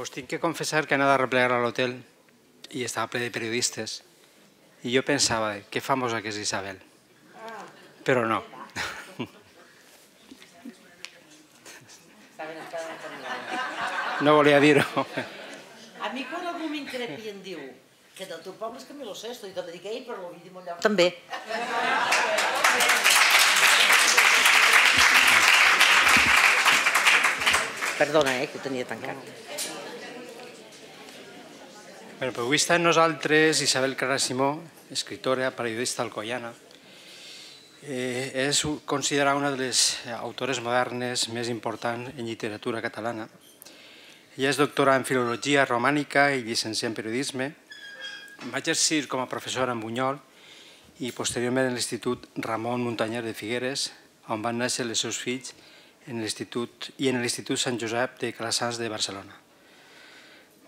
Pues tengo que confesar que anava a replegar al hotel y estaba ple de periodistas. Y yo pensaba, qué famosa que es Isabel. Pero no. No volia dir-ho. A mi quan algú m'increpi i em diu que del teu poble és que me lo sé, i tot li dic, ei, però l'ho vull dir molt llarg. També. Perdona, que ho tenia tancat. Bueno, però avui està amb nosaltres Isabel Clara Simó, escritora, periodista alcoiana. És considerada una de les autores modernes més importants en literatura catalana. Ella és doctora en filologia romànica i llicenciada en periodisme. Va exercir com a professora en Bunyol i posteriorment en l'Institut Ramon Muntanyer de Figueres, on van néixer els seus fills, i en l'Institut Sant Josep de Calassanç de Barcelona.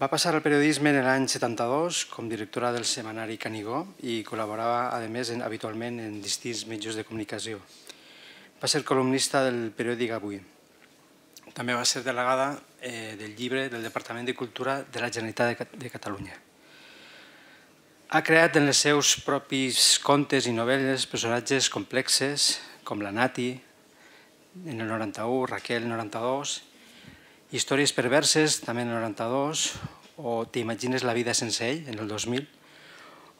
Va passar al periodisme l'any 72 com directora del setmanari Canigó i col·laborava, a més, habitualment en distints mitjans de comunicació. Va ser columnista del periòdic Avui. També va ser delegada del llibre del Departament de Cultura de la Generalitat de Catalunya. Ha creat en els seus propis contes i novel·les personatges complexes, com la Nati, en el 91, Raquel, el 92, Històries perverses, també en el 92, o T'imagines la vida sense ell, en el 2000,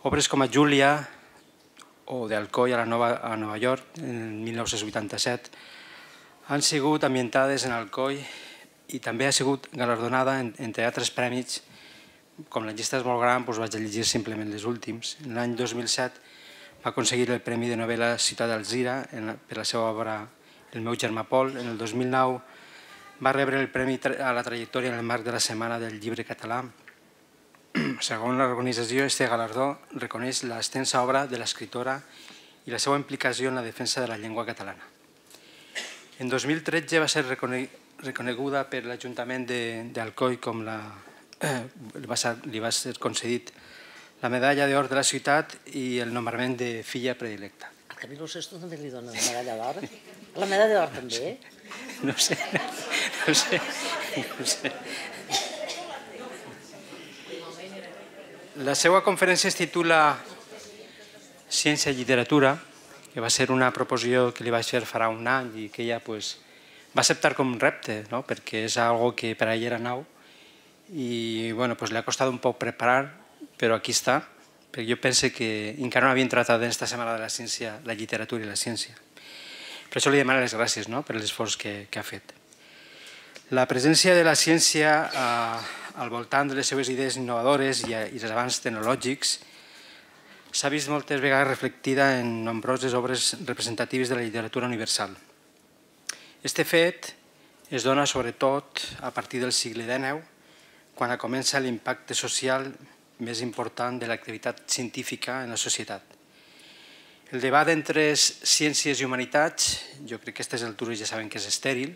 obres com a Júlia o D'Alcoi a Nova York, en el 1987, han sigut ambientades en Alcoi i també ha sigut galardonada en teatres premis. Com la llista és molt gran, vaig a llegir simplement les últims. L'any 2007 va aconseguir el Premi de novel·la Ciutat d'Alzira per la seva obra El meu germà Pol. En el 2009 va rebre el Premi a la Trajectòria en el marc de la Setmana del Llibre Català. Segons l'organització, este galardó reconeix l'extensa obra de l'escriptora i la seva implicació en la defensa de la llengua catalana. En 2013 va ser reconeguda per l'Ajuntament d'Alcoi com li va ser concedit la medalla d'or de la ciutat i el nomenament de filla predilecta. A que a mi no ho sé, tu també li dones la medalla d'or? La medalla d'or també? No ho sé, no ho sé. La seva conferència es titula Ciència i Literatura, que va ser una proposició que li vaig fer farà un any i que ella va acceptar com un repte, perquè és una cosa que per a ella era nou i li ha costat un poc preparar, però aquí està, perquè jo penso que encara no havien tractat en aquesta setmana de la ciència, la literatura i la ciència. Per això li demano les gràcies per l'esforç que ha fet. La presència de la ciència al voltant de les seves idees innovadores i els avanços tecnològics s'ha vist moltes vegades reflectida en nombroses obres representatives de la literatura universal. Este fet es dona sobretot a partir del segle XIX, quan comença l'impacte social més important de l'activitat científica en la societat. El debat entre ciències i humanitats, jo crec que a aquestes altures ja saben que és estèril,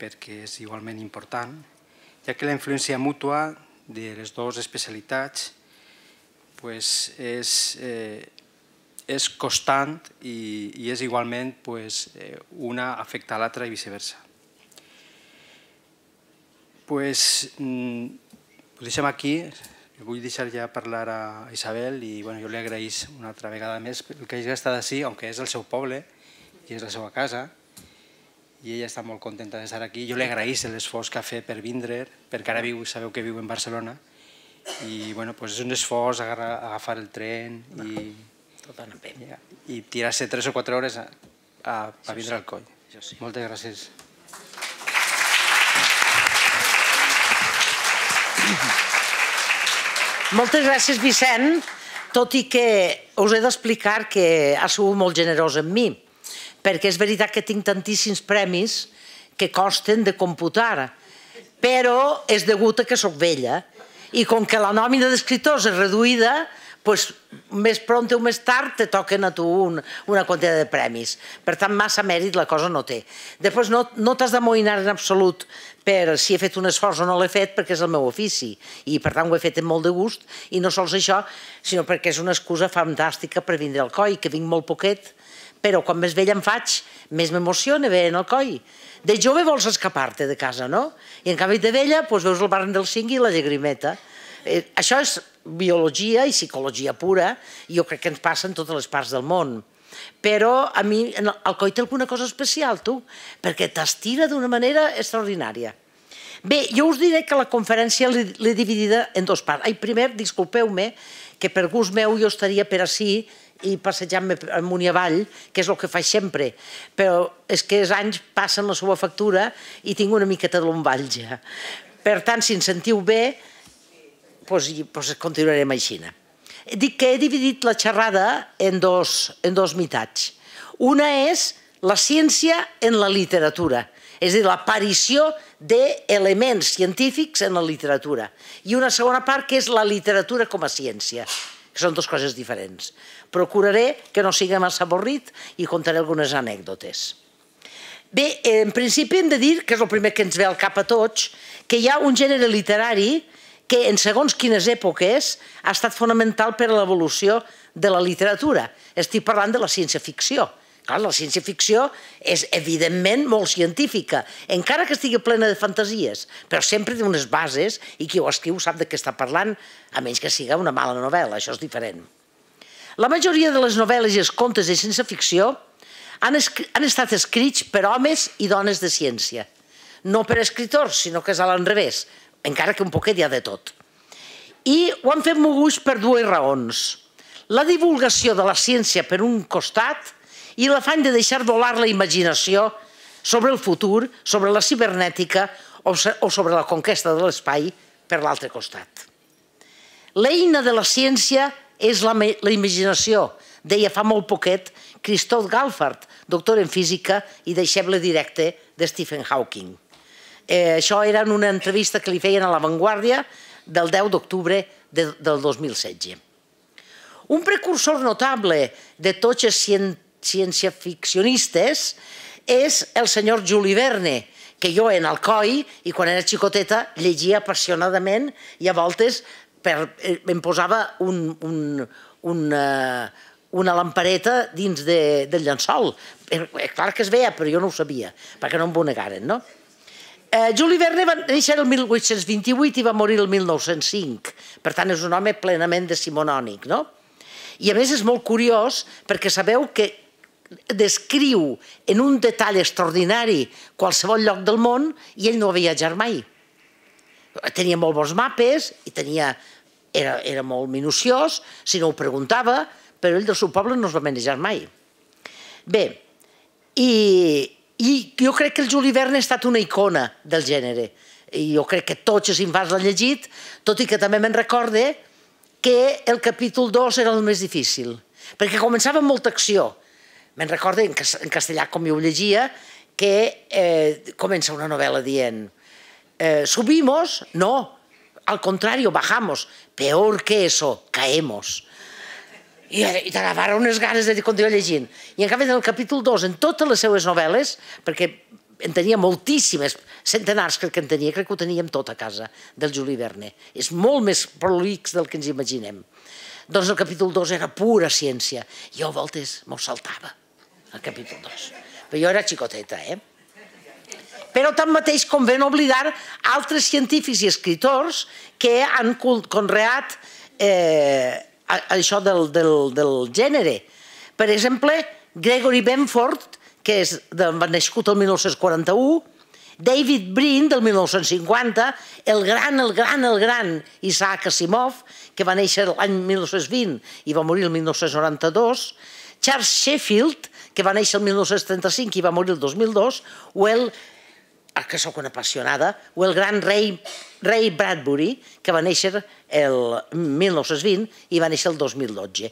perquè és igualment important, ja que la influència mútua de les dues especialitats és constant i és igualment una afecta a l'altra i viceversa. Ho deixem aquí. Vull deixar ja parlar a Isabel i jo li agraeix una altra vegada més el que hagi estat així, aunque és el seu poble i és la seva casa i ella està molt contenta d'estar aquí. Jo li agraeix l'esforç que ha fet per vindre, perquè ara sabeu que viu en Barcelona. I és un esforç agafar el tren i tirar-se 3 o 4 hores a vindre al coll. Moltes gràcies. Moltes gràcies, Vicent, tot i que us he d'explicar que ha sigut molt generós amb mi, perquè és veritat que tinc tantíssims premis que costen de computar, però és degut a que soc vella. I com que la nòmina d'escriptors és reduïda, més pront o més tard te toquen a tu una quantitat de premis. Per tant, massa mèrit la cosa no té. Després no t'has d'amoïnar en absolut per si he fet un esforç o no l'he fet, perquè és el meu ofici. I per tant ho he fet amb molt de gust. I no sols això, sinó perquè és una excusa fantàstica per vindre al coll, que vinc molt poquet, però quan més vella em faig, més m'emociona, ve en el coll. De jove vols escapar-te de casa, no? I en canvi de vella veus el barn del cingui i la llagrimeta. Això és biologia i psicologia pura, i jo crec que ens passa en totes les parts del món. Però a mi el coll té alguna cosa especial, tu, perquè t'estira d'una manera extraordinària. Bé, jo us diré que la conferència l'he dividida en dues parts. Primer, disculpeu-me, que per gust meu jo estaria per ací i passejant-me amunt i avall, que és el que faig sempre, però és que els anys passen la seva factura i tinc una miqueta de lumbàlgia. Per tant, si em sentiu bé, doncs continuarem així. Dic que he dividit la xerrada en dos meitats. Una és la ciència en la literatura, és a dir, l'aparició d'elements científics en la literatura. I una segona part que és la literatura com a ciència, que són dues coses diferents. Procuraré que no sigui massa avorrit i contaré algunes anècdotes. Bé, en principi hem de dir, que és el primer que ens ve al cap a tots, que hi ha un gènere literari que en segons quines èpoques ha estat fonamental per a l'evolució de la literatura. Estic parlant de la ciència-ficció. La ciència-ficció és, evidentment, molt científica, encara que estigui plena de fantasies, però sempre té unes bases i qui ho escriu sap de què està parlant, a menys que sigui una mala novel·la, això és diferent. La majoria de les novel·les i els contes de ciència-ficció han estat escrits per homes i dones de ciència. No per escriptors, sinó que és a l'enrevés, encara que un poquet hi ha de tot. I ho han fet moguts per dues raons. La divulgació de la ciència per un costat i l'afany de deixar volar la imaginació sobre el futur, sobre la cibernètica o sobre la conquesta de l'espai per l'altre costat. L'eina de la ciència és la imaginació, deia fa molt poquet Christophe Galfard, doctor en física i deixeble directe de Stephen Hawking. Això era en una entrevista que li feien a La Vanguardia del 10 d'octubre del 2016. Un precursor notable de tots els ciència-ficcionistes és el senyor Juli Verne, que jo en Alcoi, i quan era xicoteta, llegia apassionadament i a voltes em posava una lampareta dins del llençol. Clar que es veia, però jo no ho sabia, perquè no em ho negaren, no? Juli Verne va néixer el 1828 i va morir el 1905. Per tant, és un home plenament decimonònic, no? I a més és molt curiós perquè sabeu que descriu en un detall extraordinari qualsevol lloc del món i ell no va viatjar mai. Tenia molt bons mapes, era molt minuciós, si no ho preguntava, però ell del seu poble no es va manejar mai. Bé, i jo crec que el Juli Verne ha estat una icona del gènere. I jo crec que tots els infants l'han llegit, tot i que també me'n recorde que el capítol 2 era el més difícil, perquè començava amb molta acció. Me'n recorde, en castellà, com jo ho llegia, que comença una novel·la dient «Subimos? No, al contrario, bajamos. Peor que eso, caemos». I t'agafara unes ganes de continuar llegint. I en canvi, en el capítol 2, en totes les seues novel·les, perquè en tenia moltíssimes, centenars crec que en tenia, crec que ho teníem tot a casa, del Juli Verne. És molt més prolix del que ens imaginem. Doncs el capítol 2 era pura ciència. Jo a voltes m'ho saltava, el capítol 2. Però jo era xicoteta, eh? Però tanmateix convé no oblidar altres científics i escriptors que han conreat això del gènere. Per exemple, Gregory Benford, que va nascut el 1941, David Brin, del 1950, el gran Isaac Asimov, que va néixer l'any 1920 i va morir el 1992, Charles Sheffield, que va néixer el 1935 i va morir el 2002, o el que sóc una apassionada, o el gran Ray Bradbury, que va néixer el 1920 i va néixer el 2012.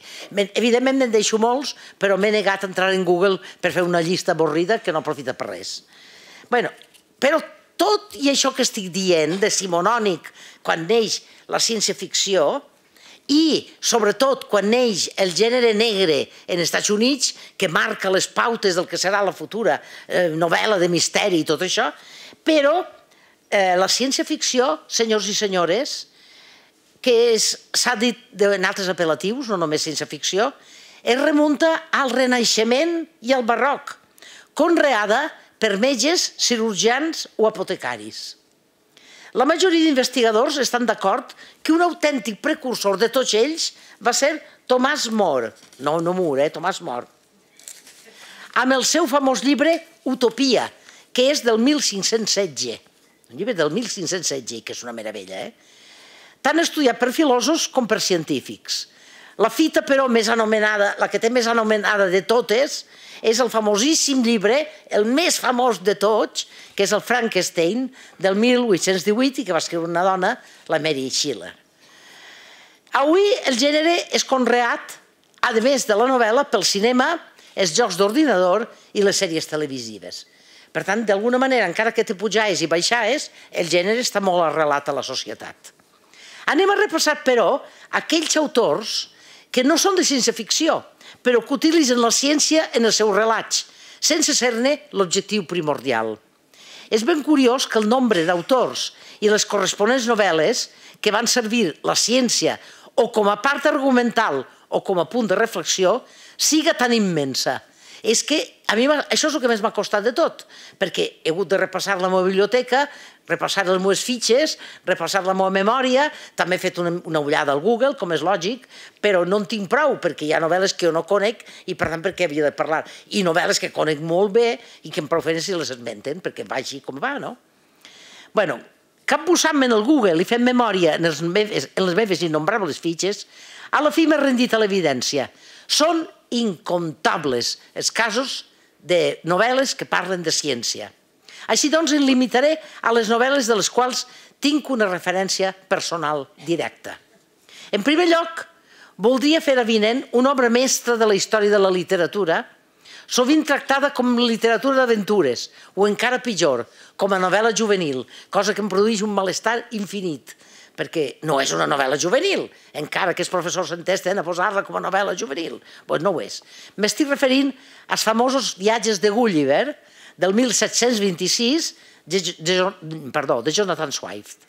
Evidentment me'n deixo molts, però m'he negat a entrar en Google per fer una llista avorrida que no aprofita per res. Bé, però tot i això que estic dient, de decimonònic, quan neix la ciència-ficció, i, sobretot, quan neix el gènere negre en Estats Units, que marca les pautes del que serà la futura novel·la de misteri i tot això, però la ciència-ficció, senyors i senyores, que s'ha dit en altres apel·latius, no només ciència-ficció, es remunta al Renaixement i al Barroc, conreada per metges, cirurgians o apotecaris. La majoria d'investigadors estan d'acord que un autèntic precursor de tots ells va ser Tomàs Mor. No, no Mor, Tomàs Mor. Amb el seu famós llibre Utopia, que és del 1516. Un llibre del 1516, que és una meravella, Tant estudiat per filòsofs com per científics. La fita, però, la que té més anomenada de totes, és el famosíssim llibre, el més famós de tots, que és el Frankenstein, del 1818, i que va escriure una dona, la Mary Shelley. Avui el gènere és conreat, a més de la novel·la, pel cinema, els jocs d'ordinador i les sèries televisives. Per tant, d'alguna manera, encara que té pujades i baixades, el gènere està molt arrelat a la societat. Anem a repassar, però, aquells autors que no són de ciència-ficció, però que utilitzen la ciència en els seus relats, sense ser-ne l'objectiu primordial. És ben curiós que el nombre d'autors i les corresponents novel·les que van servir la ciència o com a part argumental o com a punt de reflexió siga tan immensa. És que a mi això és el que més m'ha costat de tot, perquè he hagut de repassar la meva biblioteca, repassar les meves fitxes, repassar la meva memòria, també he fet una ullada al Google, com és lògic, però no en tinc prou, perquè hi ha novel·les que jo no conec i, per tant, per què havia de parlar? I novel·les que conec molt bé i que em prou feina si les esmenten, perquè va així com va, no? Bé, capbussant-me en el Google i fent memòria en les meves innombrables fitxes, a la fi m'he rendit a l'evidència. Són incomptables els casos de novel·les que parlen de ciència. Així doncs, em limitaré a les novel·les de les quals tinc una referència personal directa. En primer lloc, voldria fer avinent una obra mestra de la història de la literatura, sovint tractada com literatura d'aventures, o encara pitjor, com a novel·la juvenil, cosa que em produeix un malestar infinit, perquè no és una novel·la juvenil, encara que els professors s'entesten a posar-la com a novel·la juvenil. Doncs no ho és. M'estic referint als famosos viatges de Gulliver, del 1726, de Jonathan Swift.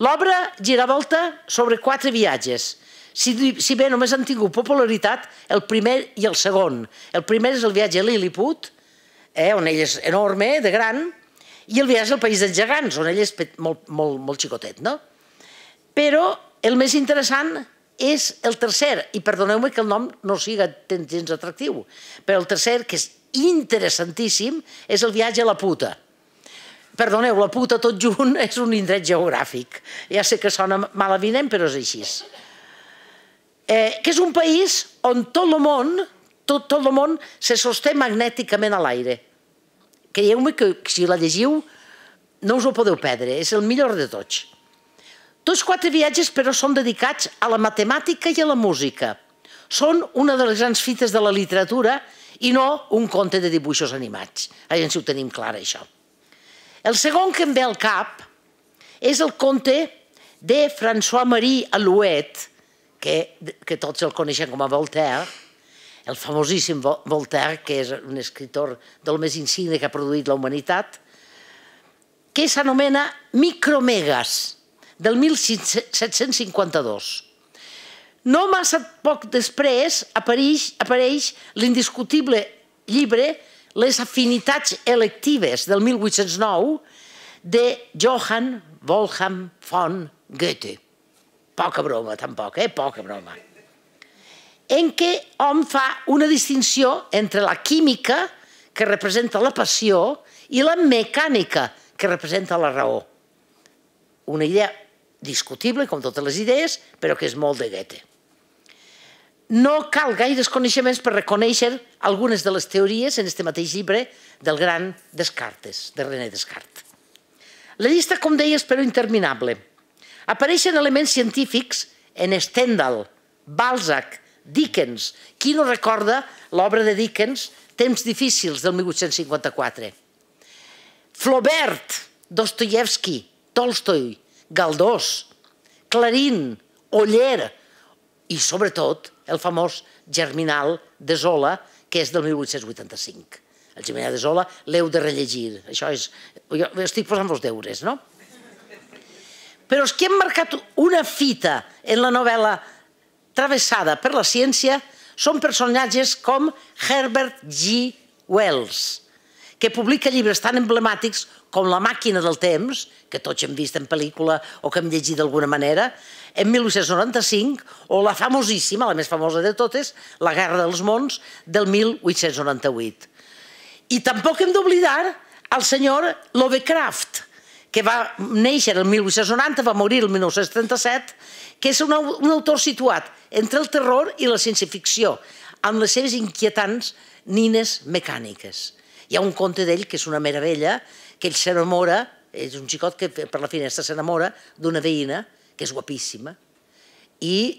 L'obra gira volta sobre 4 viatges, si bé només han tingut popularitat el primer i el segon. El primer és el viatge a Lilliput, on ell és enorme, de gran, i el viatge al País dels Gegants, on ell és molt xicotet, no? Però el més interessant és el tercer, i perdoneu-me que el nom no siga gens atractiu, però el tercer, que és interessantíssim, és el viatge a la Puta. Perdoneu, la Puta tot junt és un indret geogràfic. Ja sé que sona mal avinent, però és així. Que és un país on tot el món se sosté magnèticament a l'aire. Creieu-me que si la llegiu no us ho podeu perdre, és el millor de tots. Tots 4 viatges, però, són dedicats a la matemàtica i a la música. Són una de les grans fites de la literatura i no un conte de dibuixos animats. A veure si ho tenim clar, això. El segon que em ve al cap és el conte de François-Marie Alouet, que tots el coneixen com a Voltaire, el famosíssim Voltaire, que és un escritor del més insigne que ha produït la humanitat, que s'anomena Micromegas, del 1752. No massa poc després apareix l'indiscutible llibre Les afinitats electives, del 1809, de Johann Wolfgang von Goethe. Poca broma, tampoc, poca broma. En què hom fa una distinció entre la química, que representa la passió, i la mecànica, que representa la raó. Una idea discutible, com totes les idees, però que és molt de Goethe. No cal gaires coneixements per reconèixer algunes de les teories en aquest mateix llibre del gran Descartes, de René Descartes. La llista, com deia, és però interminable. Apareixen elements científics en Stendhal, Balzac, Dickens. Qui no recorda l'obra de Dickens, Temps difícils, del 1854? Flaubert, Dostoievski, Tolstoi, Galdós, Clarín, Oller i, sobretot, el famós Germinal de Zola, que és del 1885. El Germinal de Zola l'heu de rellegir. Això és... Jo estic posant-vos deures, no? Però els que han marcat una fita en la novel·la travessada per la ciència són personatges com Herbert G. Wells, que publica llibres tan emblemàtics com La màquina del temps, que tots hem vist en pel·lícula o que hem llegit d'alguna manera, en 1895, o la famosíssima, la més famosa de totes, La guerra dels mons, del 1898. I tampoc hem d'oblidar el senyor Lovecraft, que va néixer el 1890, va morir el 1937, que és un autor situat entre el terror i la ciència-ficció, amb les seves inquietants nines mecàniques. Hi ha un conte d'ell que és una meravella, que ell s'enamora, és un xicot que per la finestra s'enamora d'una veïna, que és guapíssima, i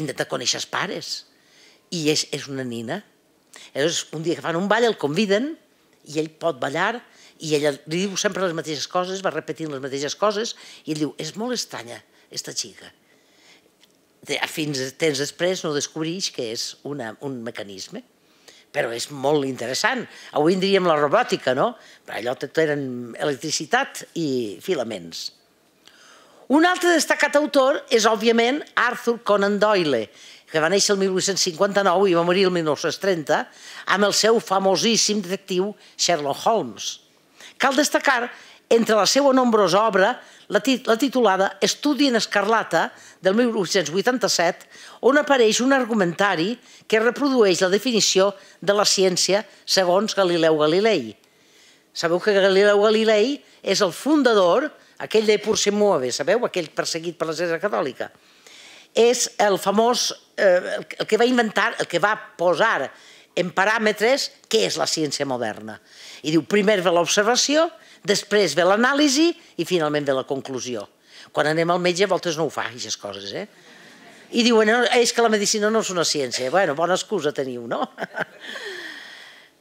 intenta conèixer els pares, i és una nina. Llavors, un dia que fan un ball, el conviden, i ell pot ballar, i ella li diu sempre les mateixes coses, va repetint les mateixes coses, i ell diu, és molt estranya, aquesta xica. Fins temps després no descobreix que és un mecanisme, però és molt interessant. Avui en diríem la robòtica, no? Però allò tot eren electricitat i filaments. Un altre destacat autor és, òbviament, Arthur Conan Doyle, que va néixer el 1859 i va morir el 1930, amb el seu famosíssim detectiu Sherlock Holmes. Cal destacar, entre la seva nombrosa obra, la titulada Estudi en escarlata, del 1887, on apareix un argumentari que reprodueix la definició de la ciència segons Galileu Galilei. Sabeu que Galileu Galilei és el fundador, aquell de Por si mueve, sabeu? Aquell perseguit per l'Església Catòlica. És el famós, el que va inventar, el que va posar en paràmetres què és la ciència moderna. I diu, primer ve l'observació, després ve l'anàlisi i finalment ve la conclusió. Quan anem al metge a voltes no ho fa, aquestes coses, eh? I diuen, és que la medicina no és una ciència. Bueno, bona excusa teniu, no?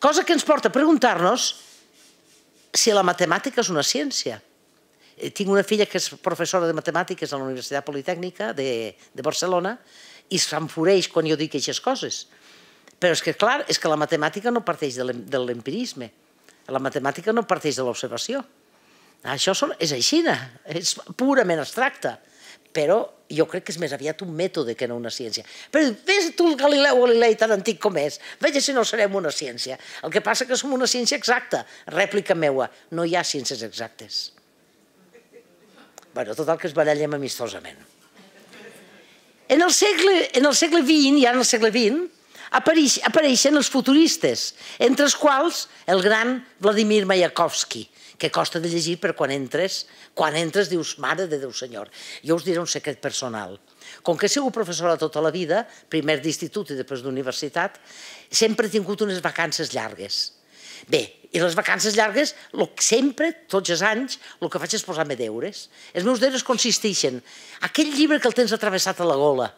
Cosa que ens porta a preguntar-nos si la matemàtica és una ciència. Tinc una filla que és professora de matemàtiques a la Universitat Politècnica de Barcelona i s'enfureix quan jo dic aquestes coses. Però és que, clar, és que la matemàtica no parteix de l'empirisme. La matemàtica no parteix de l'observació. Això és així, és purament abstracta. Però jo crec que és més aviat un mètode que no una ciència. Però vés tu el Galileu Galilei tan antic com és, veja si no serem una ciència. El que passa és que som una ciència exacta. Rèplica meua, no hi ha ciències exactes. Bé, total que es barallem amistosament. En el segle XX, ja en el segle XX, apareixen els futuristes, entre els quals el gran Vladimir Mayakovsky, que costa de llegir, però quan entres dius, mare de Déu senyor. Jo us diré un secret personal. Com que he sigut professora tota la vida, primer d'institut i després d'universitat, sempre he tingut unes vacances llargues. Bé, i les vacances llargues, sempre, tots els anys, el que faig és posar-me deures. Els meus deures consisteixen aquell llibre que el tens atravessat a la gola,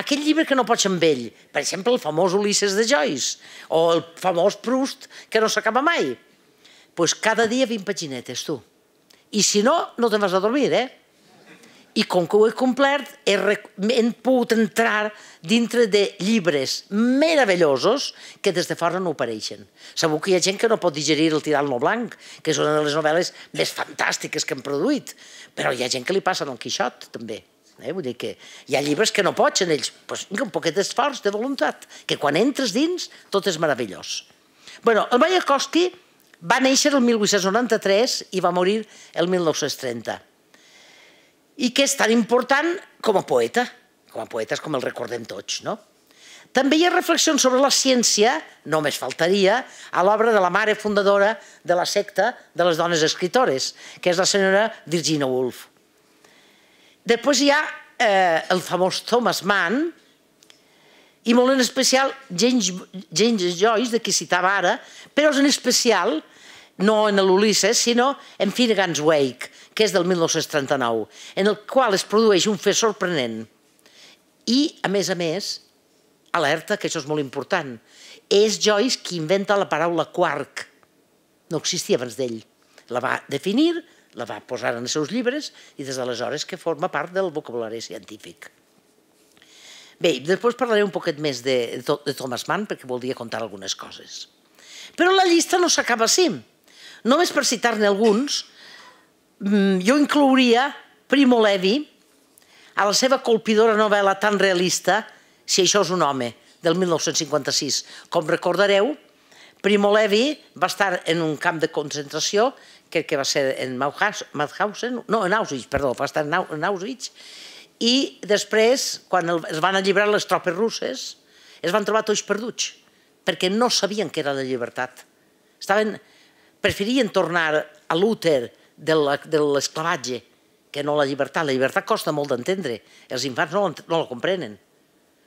aquell llibre que no pots amb ell, per exemple, el famós Ulisses de Joyce, o el famós Proust, que no s'acaba mai. Doncs cada dia 20 paginetes, tu. I si no, no te'n vas a dormir, eh? I com que ho he complert, hem pogut entrar dintre de llibres meravellosos que des de fora no apareixen. Sabeu que hi ha gent que no pot digerir El tirano blanc, que és una de les novel·les més fantàstiques que hem produït, però hi ha gent que li passa a Don Quixot, també. Vull dir que hi ha llibres que no pots en ells. Doncs un poquet d'esforç, de voluntat, que quan entres dins tot és meravellós. Bé, el Mayakovsky va néixer el 1893 i va morir el 1930. I que és tan important com a poeta. Com a poeta és com el recordem tots, no? També hi ha reflexions sobre la ciència, només faltaria, a l'obra de la mare fundadora de la secta de les dones escritores, que és la senyora Virginia Woolf. Després hi ha el famós Thomas Mann, i molt en especial James Joyce, de qui citava ara, però en especial, no en l'Ulisses, sinó en Finnegan's Wake, que és del 1939, en el qual es produeix un fet sorprenent. I, a més, alerta, que això és molt important, és Joyce qui inventa la paraula quark. No existia abans d'ell. La va definir, la va posar en els seus llibres i des d'aleshores que forma part del vocabulari científic. Bé, després parlaré un poquet més de Thomas Mann perquè voldria contar algunes coses. Però la llista no s'acaba així. Només per citar-ne alguns, jo inclouria Primo Levi a la seva colpidora novel·la tan realista Si això és un home, del 1956. Com recordareu, Primo Levi va estar en un camp de concentració, crec que va ser en Mauthausen, no, en Auschwitz, perdó, va estar en Auschwitz, i després, quan es van alliberar les tropes russes, es van trobar tots perduts, perquè no sabien què era la llibertat. Preferien tornar a l'úter de l'esclavatge, que no la llibertat. La llibertat costa molt d'entendre, els infants no la comprenen.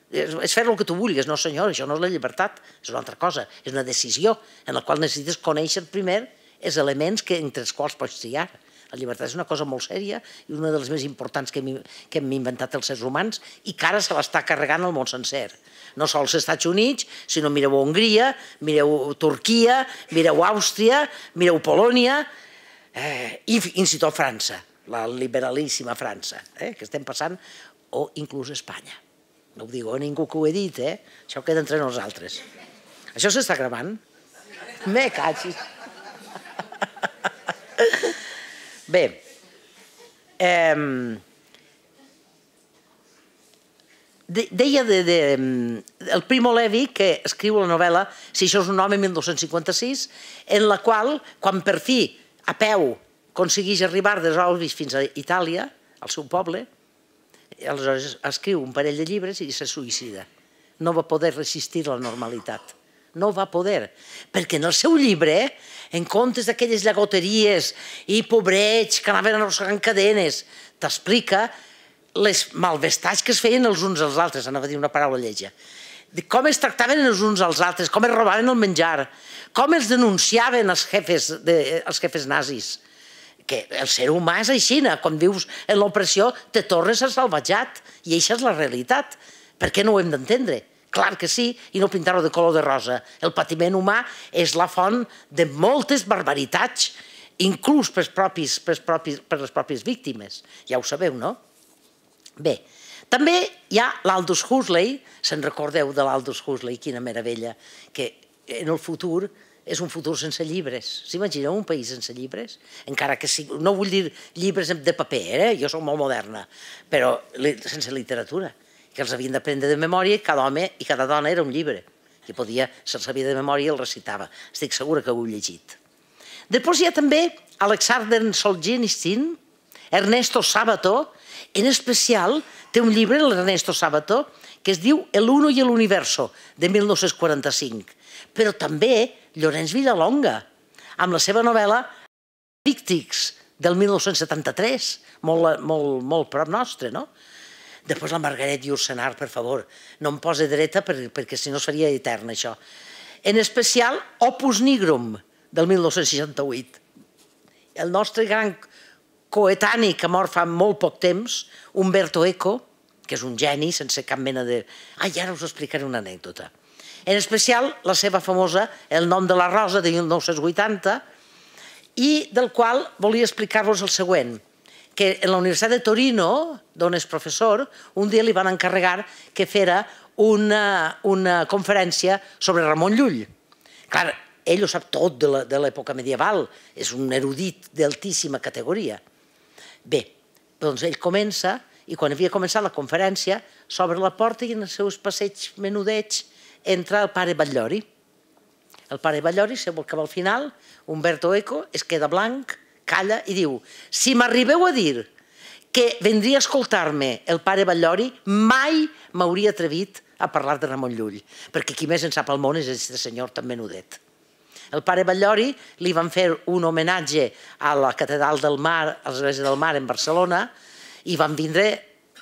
És fer el que tu vulguis, no senyor, això no és la llibertat, és una altra cosa, és una decisió en la qual necessites conèixer primer els elements entre els quals pots triar. La llibertat és una cosa molt sèria i una de les més importants que hem inventat els éssers humans i que ara se l'està carregant el món sencer. No sols als Estats Units, sinó mireu Hongria, mireu Turquia, mireu Àustria, mireu Polònia i fins i tot França, la liberalíssima França, que estem passant, o inclús Espanya. No ho diu a ningú que ho he dit, això queda entre nosaltres. Això s'està gravant? Me cagis. Bé, deia el Primo Levi, que escriu la novel·la Si això és un home, 1956, en la qual, quan per fi, a peu, aconsegueix arribar des d'Auschwitz fins a Itàlia, al seu poble, aleshores escriu un parell de llibres i se suïcida. No va poder resistir la normalitat. No va poder, perquè en el seu llibre, en comptes d'aquelles llagoteries i pobrets que anaven arrossegant cadenes, t'explica les malvestats que es feien els uns als altres, anava a dir una paraula lletja, com es tractaven els uns als altres, com es robaven el menjar, com els denunciaven els jefes nazis, que el ser humà és així, quan vius en l'opressió te tornes a salvatjat i això és la realitat. Per què no ho hem d'entendre? Clar que sí, i no pintar-ho de color de rosa. El patiment humà és la font de moltes barbaritats, inclús per les pròpies víctimes. Ja ho sabeu, no? Bé, també hi ha l'Aldous Huxley, se'n recordeu de l'Aldous Huxley, quina meravella, que en el futur és un futur sense llibres. S'imagineu un país sense llibres? Encara que no vull dir llibres de paper, jo soc molt moderna, però sense literatura, que els havien d'aprendre de memòria i cada home i cada dona era un llibre, que se'l sabia de memòria i el recitava. Estic segura que ho heu llegit. Després hi ha també Alexander Solzhenitsyn, Ernesto Sabato, en especial té un llibre, l'Ernesto Sabato, que es diu El uno y el universo, de 1945, però també Llorenç Vilallonga, amb la seva novel·la Díctics, del 1973, molt prop nostre, no? Després la Margaret Yourcenar, per favor, no em posi dreta perquè si no seria etern, això. En especial Opus Nigrum, del 1968. El nostre gran coetani que mor fa molt poc temps, Umberto Eco, que és un geni sense cap mena de... Ai, ara us explicaré una anècdota. En especial la seva famosa El nom de la rosa, de 1980, i del qual volia explicar-vos el següent, que en la Universitat de Torino, d'on és professor, un dia li van encarregar que fera una conferència sobre Ramon Llull. Clar, ell ho sap tot de l'època medieval, és un erudit d'altíssima categoria. Bé, doncs ell comença, i quan havia començat la conferència, s'obre la porta i en els seus passeigs menudets entra el pare Batllori. El pare Batllori sembla que va al final, Umberto Eco es queda blanc, calla i diu: si m'arribeu a dir que vendria a escoltar-me el pare Batllori, mai m'hauria atrevit a parlar de Ramon Llull, perquè qui més en sap al món és aquest senyor tan menudet. El pare Batllori li van fer un homenatge a la Catedral del Mar, a l'Església del Mar en Barcelona, i van vindre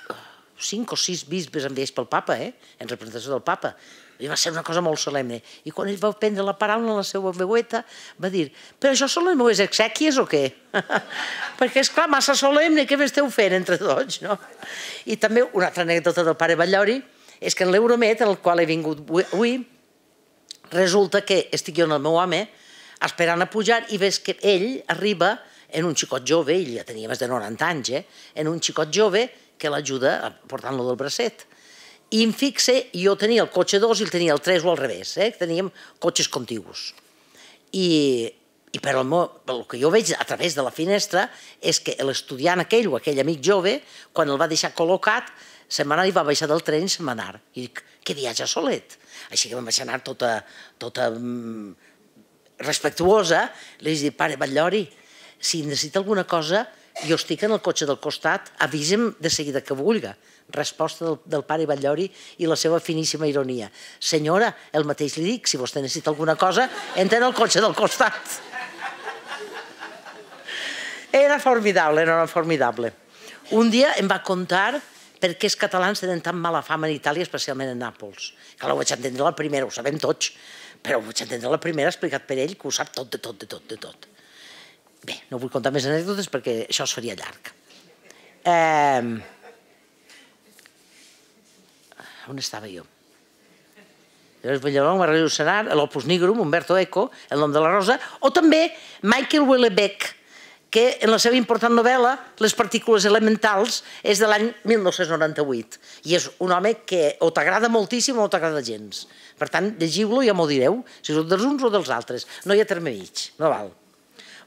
5 o 6 bisbes enviats pel papa, en representació del papa. I va ser una cosa molt solemne. I quan ell va prendre la paraula en la seva veueta, va dir: però això són les meves exèquies o què? Perquè, esclar, massa solemne, què m'esteu fent entre tots, no? I també una altra anècdota del pare Batllori és que en l'Euromet, al qual he vingut avui, resulta que estic jo en el meu home, esperant a pujar, i veig que ell arriba en un xicot jove, ell ja tenia més de 90 anys, en un xicot jove que l'ajuda portant-lo del bracet. I em fixe, jo tenia el cotxe 2 i el tenia el 3 o al revés, teníem cotxes contigus. I I pel que jo veig a través de la finestra és que l'estudiant aquell o aquell amic jove, quan el va deixar col·locat, se'n va anar i va baixar del tren i se'n va anar. I dic, que viatge solet. Així que me'n vaig anar tota respectuosa. Li vaig dir, pare, Batllori, si necessita alguna cosa, jo estic en el cotxe del costat, avisem de seguida que vulga. Resposta del pare Batllori i la seva finíssima ironia. Senyora, el mateix li dic, si vostè necessita alguna cosa, entra en el cotxe del costat. Era formidable, era formidable. Un dia em va contar per què els catalans tenen tan mala fama en Itàlia, especialment en Nàpols. Clar, ho vaig entendre la primera, ho sabem tots, però ho vaig entendre la primera explicat per ell, que ho sap tot, de tot, de tot, de tot. Bé, no vull contar més anècdotes perquè això es faria llarg. On estava jo? Llavors, Ballarón, Maria Llucenar, l'Opus Nigrum, Umberto Eco, El nom de la rosa, o també Michael Houellebecq, que en la seva important novel·la Les partícules elementals és de l'any 1998 i és un home que o t'agrada moltíssim o t'agrada gens. Per tant, llegiu-lo i ja m'ho direu, si són dels uns o dels altres. No hi ha terme mig, no val.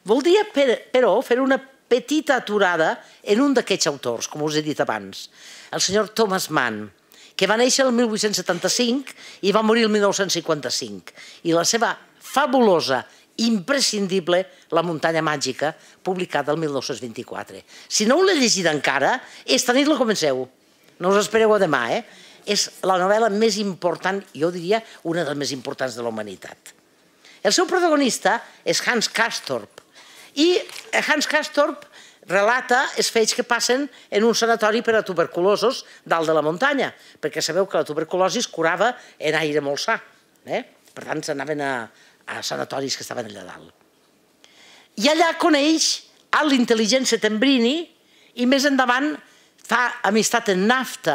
Voldria, però, fer una petita aturada en un d'aquests autors, com us he dit abans, el senyor Thomas Mann, que va néixer el 1875 i va morir el 1955. I la seva fabulosa, imprescindible, La muntanya màgica, publicada el 1924. Si no l'he llegit encara, esta nit la comenceu. No us espereu a demà, eh? És la novel·la més important, jo diria, una de les més importants de la humanitat. El seu protagonista és Hans Castorp. I Hans Castorp relata els fets que passen en un sanatori per a tuberculosos dalt de la muntanya, perquè sabeu que la tuberculosi es curava en aire molt sa. Per tant, s'anaven a sanatoris que estaven allà dalt. I allà coneix l'intel·ligent Settembrini i més endavant fa amistat amb Nafta,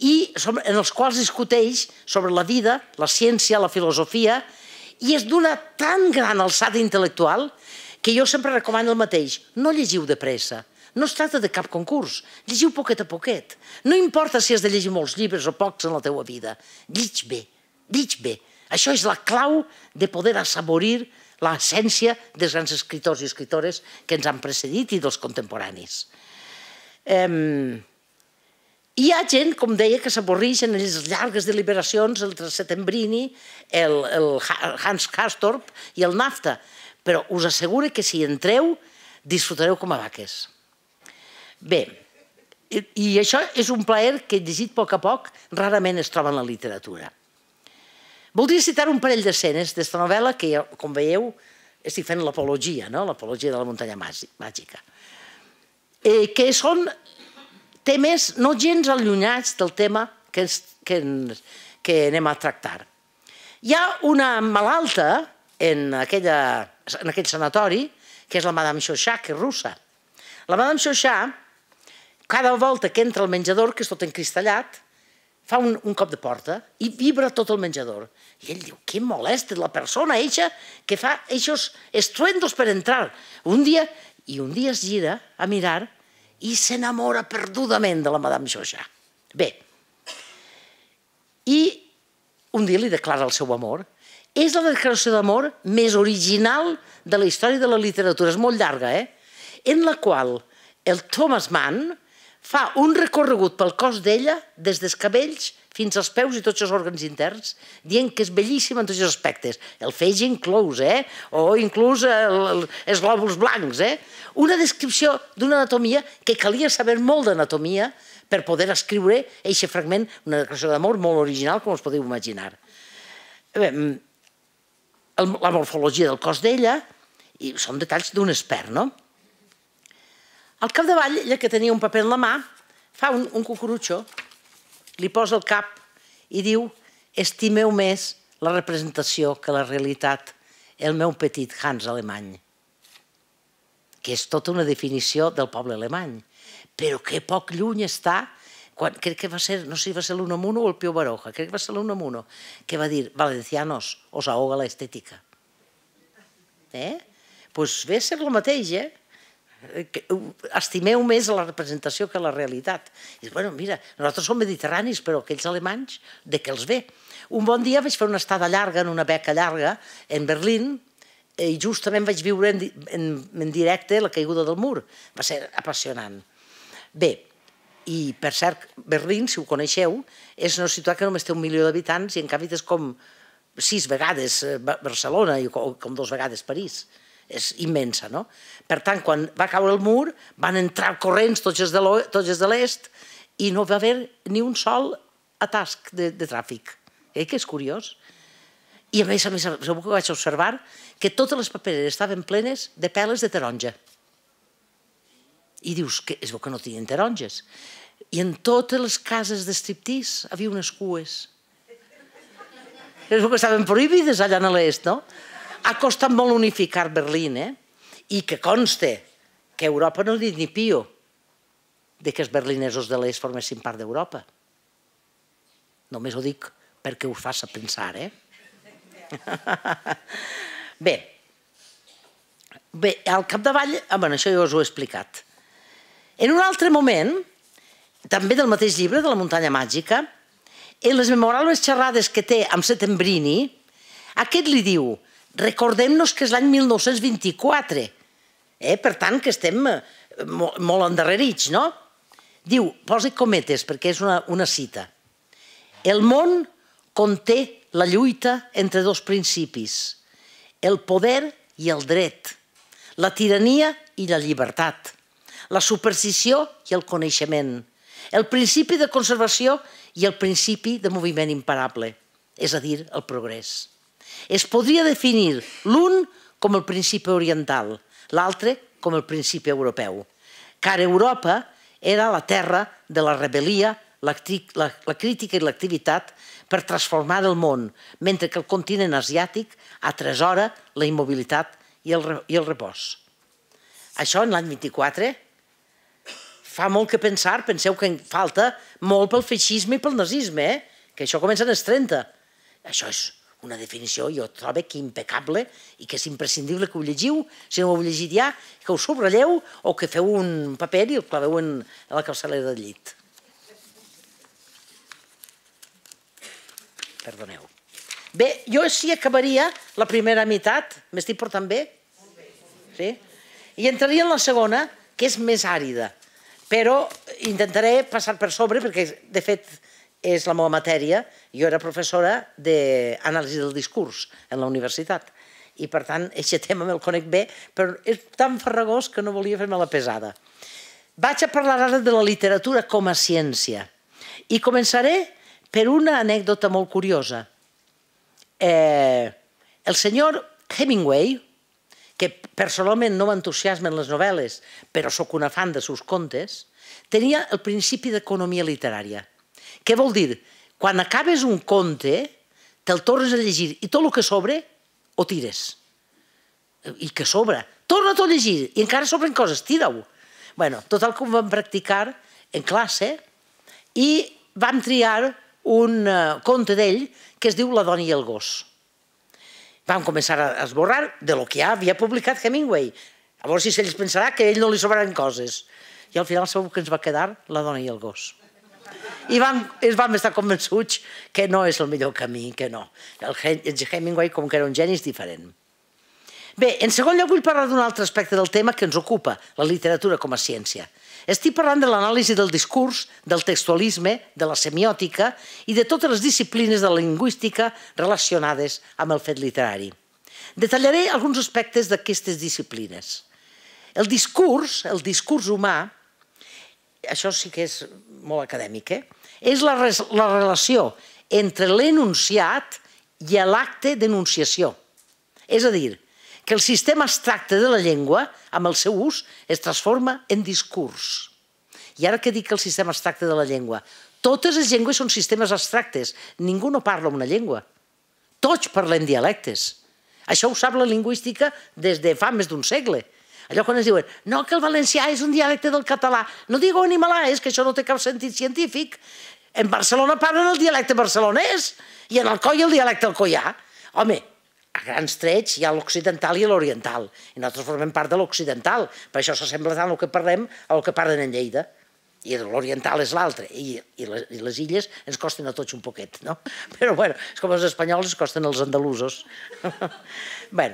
en els quals discuteix sobre la vida, la ciència, la filosofia, i és d'una tan gran alçada intel·lectual que jo sempre recomano el mateix, no llegiu de pressa, no es tracta de cap concurs, llegiu poquet a poquet. No importa si has de llegir molts llibres o pocs en la teua vida, llig bé, llig bé. Això és la clau de poder assaborir l'essència dels grans escriptors i escriptores que ens han precedit i dels contemporanis. Hi ha gent, com deia, que s'avorreix en les llargues deliberacions entre el Settembrini, el Hans Castorp i el Nafta, però us asseguro que si entreu disfrutareu com a vaques. Bé, i això és un plaer que he llegit a poc, rarament es troba en la literatura. Voldria citar un parell d'escenes d'esta novel·la que, com veieu, estic fent l'apologia, l'apologia de la muntanya màgica, que són temes no gens allunyats del tema que anem a tractar. Hi ha una malalta en aquell sanatori, que és la Madame Xoxà, que és russa. La Madame Xoxà, cada volta que entra al menjador, que és tot encristallat, fa un cop de porta i vibra tot el menjador. I ell diu, que molesta la persona eixa que fa eixos estruendos per entrar. I un dia es gira a mirar i s'enamora perdudament de la Madame Xoxà. Bé, i un dia li declara el seu amor. És la declaració d'amor més original de la història de la literatura, és molt llarga, en la qual el Thomas Mann fa un recorregut pel cos d'ella des dels cabells fins als peus i tots els òrgans interns, dient que és bellíssima en tots els aspectes. El feix inclòs, o inclús els glòbuls blancs. Una descripció d'una anatomia que calia saber molt d'anatomia per poder escriure aquest fragment, una declaració d'amor molt original, com us podeu imaginar. La morfologia del cos d'ella, i són detalls d'un expert, no? Al capdavall, ella que tenia un paper en la mà, fa un cucurutxo, li posa el cap i diu «Estimeu més la representació que la realitat, el meu petit Hans alemany», que és tota una definició del poble alemany. Però que poc lluny està, crec que va ser, no sé si va ser l'Unamuno o el Pío Baroja, crec que va ser l'Unamuno, que va dir, valencianos, os ahoga la estética. Doncs ve a ser el mateix, estimeu més la representació que la realitat. I dius, bueno, mira, nosaltres som mediterranis, però aquells alemanys, de què els ve? Un bon dia vaig fer una estada llarga, en una beca llarga, en Berlín, i justament vaig viure en directe la caiguda del mur. Va ser apassionant. Bé, i per cert, Berlín, si ho coneixeu, és una ciutat que només té 1 milió d'habitants i en canvi és com 6 vegades Barcelona i com 2 vegades París. És immensa, no? Per tant, quan va caure el mur, van entrar corrents tots els de l'est i no va haver ni un sol atasc de tràfic. Que és curiós. I a més, segur que vaig observar que totes les papereres estaven plenes de peles de taronja. I dius, es veu que no tenien taronges. I en totes les cases d'estriptease hi havia unes cues. Es veu que estaven prohibides allà a l'est, no? Ha costat molt unificar Berlín, eh? I que conste que Europa no dit ni pio que els berlinesos de l'est formessin part d'Europa. Només ho dic perquè ho faci pensar, eh? Bé, al capdavall, això ja us ho he explicat. En un altre moment, també del mateix llibre, de la muntanya màgica, en les memorables xerrades que té amb Settembrini, aquest li diu, recordem-nos que és l'any 1924, per tant que estem molt endarrerits, no? Diu, posa cometes perquè és una cita. El món conté la lluita entre 2 principis, el poder i el dret, la tirania i la llibertat, la superstició i el coneixement, el principi de conservació i el principi de moviment imparable, és a dir, el progrés. Es podria definir l'un com el principi oriental, l'altre com el principi europeu, car Europa era la terra de la rebel·lia, la crítica i l'activitat per transformar el món, mentre que el continent asiàtic atresora la immobilitat i el repòs. Això, en l'any 24, fa molt que pensar, penseu que falta molt pel feixisme i pel nazisme, que això comença en els 30. Això és una definició, jo trobo que impecable i que és imprescindible que ho llegiu, si no ho heu llegit ja, que ho subratlleu o que feu un paper i el claveu a la capçalera del llit. Perdoneu. Bé, jo sí acabaria la primera meitat, m'estic portant bé? Sí? I entraria en la segona, que és més àrida, però intentaré passar per sobre, perquè de fet és la meva matèria, jo era professora d'anàlisi del discurs en la universitat, i per tant aquest tema me'l conec bé, però és tan farragós que no volia fer-me la pesada. Vaig a parlar ara de la literatura com a ciència, i començaré per una anècdota molt curiosa. El senyor Hemingway, que personalment no m'entusiasmen les novel·les, però sóc una fan dels seus contes, tenia el principi d'economia literària. Què vol dir? Quan acabes un conte, te'l tornes a llegir i tot el que sobre ho tires. I que sobra? Torna-t'ho a llegir i encara sobren coses, tira-ho. Bueno, tot el que vam practicar en classe i vam triar un conte d'ell que es diu La dona i el gos. Vam començar a esborrar de lo que ja havia publicat Hemingway. A veure si ell pensarà que a ell no li sobraran coses. I al final sabeu que ens va quedar La dona i el gos. I vam estar convençuts que no és el millor camí, que no. El Hemingway, com que era un geni, és diferent. Bé, en segon lloc vull parlar d'un altre aspecte del tema que ens ocupa, la literatura com a ciència. Estic parlant de l'anàlisi del discurs, del textualisme, de la semiòtica i de totes les disciplines de la lingüística relacionades amb el fet literari. Detallaré alguns aspectes d'aquestes disciplines. El discurs humà, això sí que és molt acadèmic, és la relació entre l'enunciat i l'acte d'enunciació. És a dir, que el sistema abstracte de la llengua, amb el seu ús, es transforma en discurs. I ara que dic el sistema abstracte de la llengua, totes les llengües són sistemes abstractes. Ningú no parla una llengua. Tots parlem dialectes. Això ho sap la lingüística des de fa més d'un segle. Allò quan ens diuen, no, que el valencià és un dialecte del català. No digo ni malais, que això no té cap sentit científic. En Barcelona parlen el dialecte barcelonès i en Alcoi el dialecte alcoià. Home, a grans trets hi ha l'occidental i l'oriental. I nosaltres formem part de l'occidental. Per això s'assembla tant el que parlem al que parlen en Lleida. I l'oriental és l'altre. I les illes ens costen a tots un poquet, no? Però, bueno, és com els espanyols ens costen els andalusos. Bé,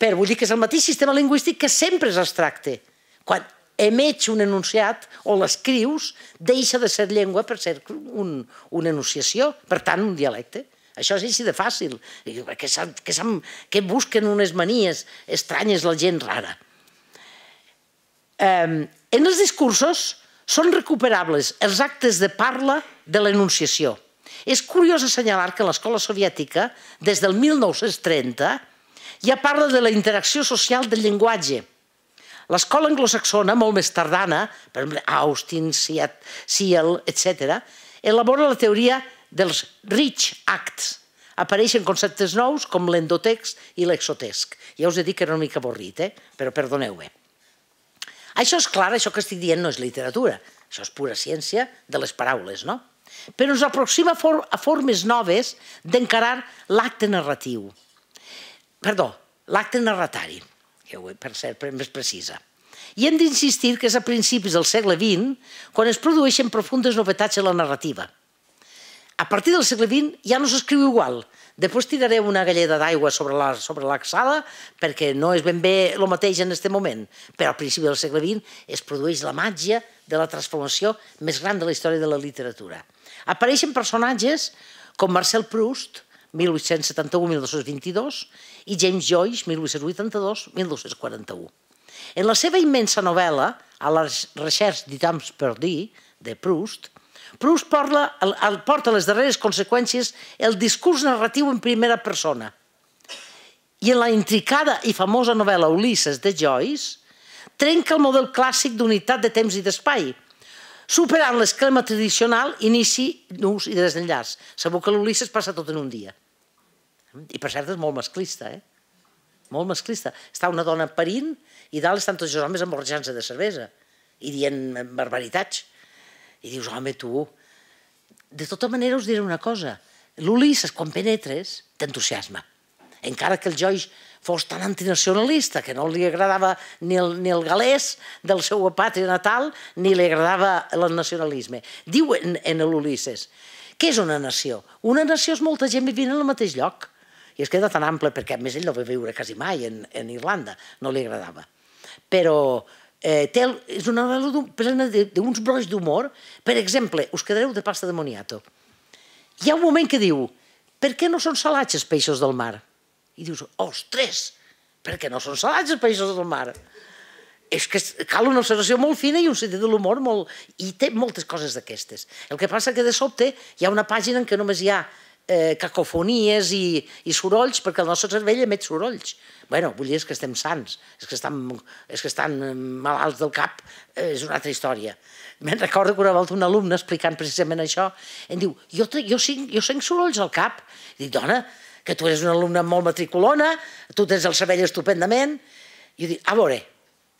Però vull dir que és el mateix sistema lingüístic que sempre és abstracte. Quan emets un enunciat o l'escrius, deixa de ser llengua per ser una enunciació, per tant, un dialecte. Això és així de fàcil. Que busquen unes manies estranyes la gent rara. En els discursos són recuperables els actes de parla de l'enunciació. És curiós assenyalar que l'escola soviètica, des del 1930, ja parla de la interacció social del llenguatge. L'escola anglosaxona, molt més tardana, per exemple, Austin, Searle, etc., elabora la teoria dels rich acts. Apareixen conceptes nous com l'endotext i l'exotesc. Ja us he dit que era una mica avorrit, però perdoneu-me. Això és clar, això que estic dient no és literatura, això és pura ciència de les paraules, no? Però ens aproxima a formes noves d'encarar l'acte narratiu. Perdó, l'acte narratari, que ho he per ser més precisa. I hem d'insistir que és a principis del segle XX quan es produeixen profundes novetats en la narrativa. A partir del segle XX ja no s'escriu igual. Després tiraré una galleda d'aigua sobre la sala perquè no és ben bé el mateix en aquest moment. Però al principi del segle XX es produeix la màgia de la transformació més gran de la història de la literatura. Apareixen personatges com Marcel Proust, 1871-1922, i James Joyce, 1882-1941. En la seva immensa novel·la, A la recherche du temps perdu, de Proust, Proust porta les darreres conseqüències el discurs narratiu en primera persona. I en la intricada i famosa novel·la Ulisses de Joyce trenca el model clàssic d'unitat de temps i d'espai, superant l'esquema tradicional, inici, nus i desenllaç. Sabeu que l'Ulisses passa tot en un dia. I per cert és molt masclista, molt masclista. Està una dona parint i dalt estan tots els homes emborratxant-se de cervesa i dient barbaritats. I dius, home, tu... De tota manera us diré una cosa. L'Ulisses, quan penetres, t'entusiasma. Encara que el Joyce fos tan antinacionalista que no li agradava ni el galès del seu pàtria natal ni li agradava el nacionalisme. Diu en l'Ulisses, què és una nació? Una nació és molta gent vivint en el mateix lloc. I es queda tan ample perquè, a més, ell no va viure quasi mai en Irlanda. No li agradava. Però és una novel·la plena d'uns brots d'humor. Per exemple, us quedareu de pasta de moniato. Hi ha un moment que diu, per què no són salats els peixos del mar? I dius, ostres, per què no són salats els peixos del mar? És que cal una observació molt fina i un sentit de l'humor molt... I té moltes coses d'aquestes. El que passa que de sobte hi ha una pàgina en què només hi ha cacofonies i sorolls, perquè el nostre cervell emet sorolls. Bé, vull dir que estem sans, és que estan malalts del cap, és una altra història. Me'n recordo que una volta un alumne explicant precisament això, em diu, jo sent sorolls al cap. Dic, dona, que tu eres una alumna molt matriculona, tu tens el cervell estupendament. I dic, a veure,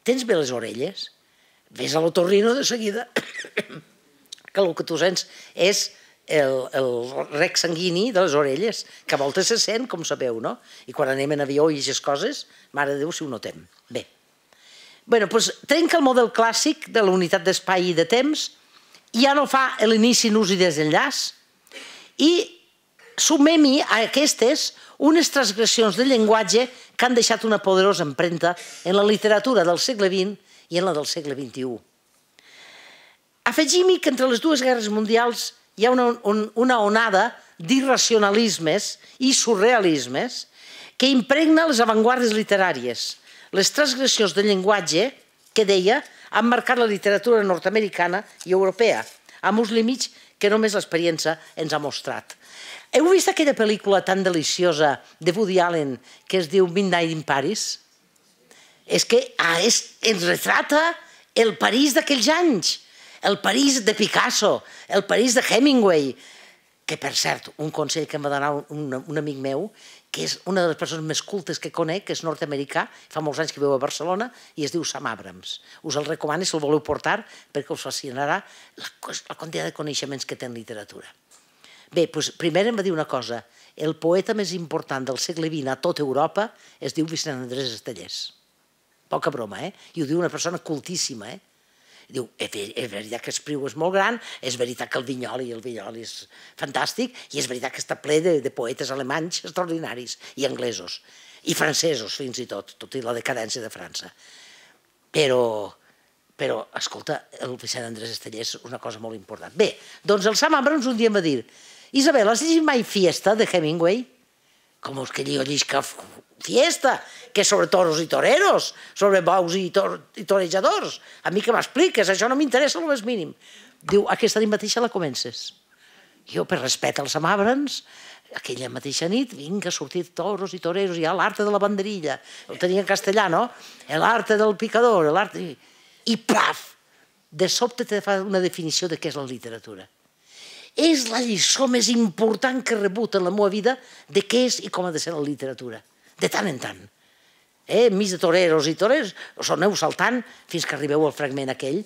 tens bé les orelles? Ves a l'otorrino de seguida, que el que tu sents és el rec sanguini de les orelles, que a voltes se sent, com sabeu, no? I quan anem en avió i aquestes coses, mare de Déu, si ho notem. Bé, doncs trenca el model clàssic de la unitat d'espai i de temps, ja no fa l'inici, nus i desenllaç, i sumem-hi a aquestes unes transgressions de llenguatge que han deixat una poderosa empremta en la literatura del segle XX i en la del segle XXI. Afegim-hi que entre les dues guerres mundials hi ha una onada d'irracionalismes i surrealismes que impregna les avantguardes literàries. Les transgressions de llenguatge, que deia, han marcat la literatura nord-americana i europea, amb uns límits que només l'experiència ens ha mostrat. Heu vist aquella pel·lícula tan deliciosa de Woody Allen que es diu Midnight in Paris? És que ens retrata el París d'aquells anys, el París de Picasso, el París de Hemingway, que, per cert, un consell que em va donar un amic meu, que és una de les persones més cultes que conec, que és nord-americà, fa molts anys que viu a Barcelona, i es diu Sam Abrams. Us el recomano si el voleu portar, perquè us fascinarà la quantitat de coneixements que té en literatura. Bé, doncs primer em va dir una cosa. El poeta més important del segle XX a tota Europa es diu Vicent Andrés Estellés. Poca broma, I ho diu una persona cultíssima, Diu, és veritat que Espriu és molt gran, és veritat que el Vinyoli és fantàstic, i és veritat que està ple de poetes alemanys extraordinaris i anglesos. i francesos fins i tot i la decadència de França. Però, escolta, el Vicent Andrés Estellés és una cosa molt important. Bé, doncs el Sam Abrams un dia em va dir: Isabel, has llegit mai Fiesta, de Hemingway? Com us que jo llisca Fiesta, que sobre toros i toreros, sobre baus i torejadors. A mi que m'expliques, això no m'interessa el més mínim. Diu, aquesta nit mateixa la comences. Jo, per respecte als amabrans, aquella mateixa nit, vinc a sortir toros i toreros, hi ha l'arte de la banderilla, el tenia en castellà, no? L'arte del picador, l'arte... I paf! De sobte te fa una definició de què és la literatura. És la lliçó més important que he rebut en la meva vida de què és i com ha de ser la literatura. De tant en tant. Mig de toreros i toreros, us aneu saltant fins que arribeu al fragment aquell.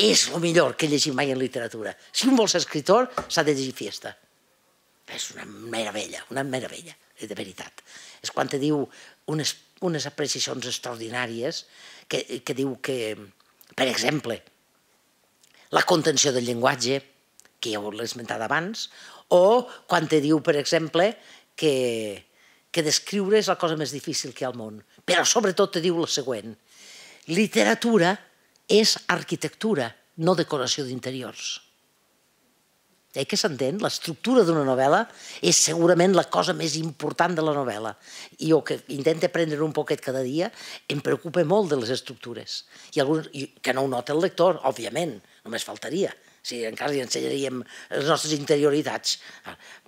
És el millor que he llegit mai en literatura. Si un vol ser escritor, s'ha de llegir Fiesta. És una meravella, de veritat. És quan te diu unes apreciacions extraordinàries que diu que, per exemple, la contenció del llenguatge, que ja ho he esmentat abans, o quan te diu, per exemple, que descriure és la cosa més difícil que hi ha al món. Però sobretot te diu el següent. Literatura és arquitectura, no decoració d'interiors. Què s'entén? L'estructura d'una novel·la és segurament la cosa més important de la novel·la. I jo, que intento aprendre un poquet cada dia, em preocupa molt de les estructures. Que no ho nota el lector, òbviament, només faltaria. Si en cas li ensenyaríem les nostres interioritats.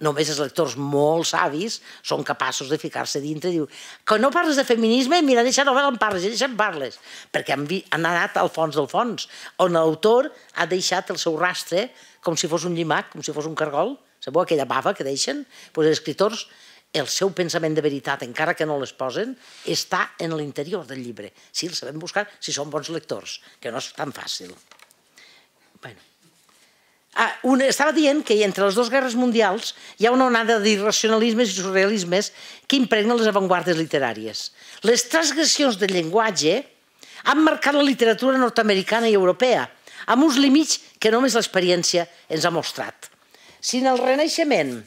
Només els lectors molt savis són capaços de ficar-se dintre i dir que no parles de feminisme, mira, deixa novel·la en parles, deixa en parles. Perquè han anat al fons del fons, on l'autor ha deixat el seu rastre com si fos un llimac, com si fos un cargol. Sabeu aquella bava que deixen? Doncs els escriptors, el seu pensament de veritat, encara que no les posen, està en l'interior del llibre. Si el sabem buscar, si són bons lectors, que no és tan fàcil. Bé... Estava dient que entre les dues guerres mundials hi ha una onada d'irracionalismes i surrealismes que impregnen les avantguardes literàries. Les transgressions del llenguatge han marcat la literatura nord-americana i europea amb uns límits que només l'experiència ens ha mostrat. Si en el Renaixement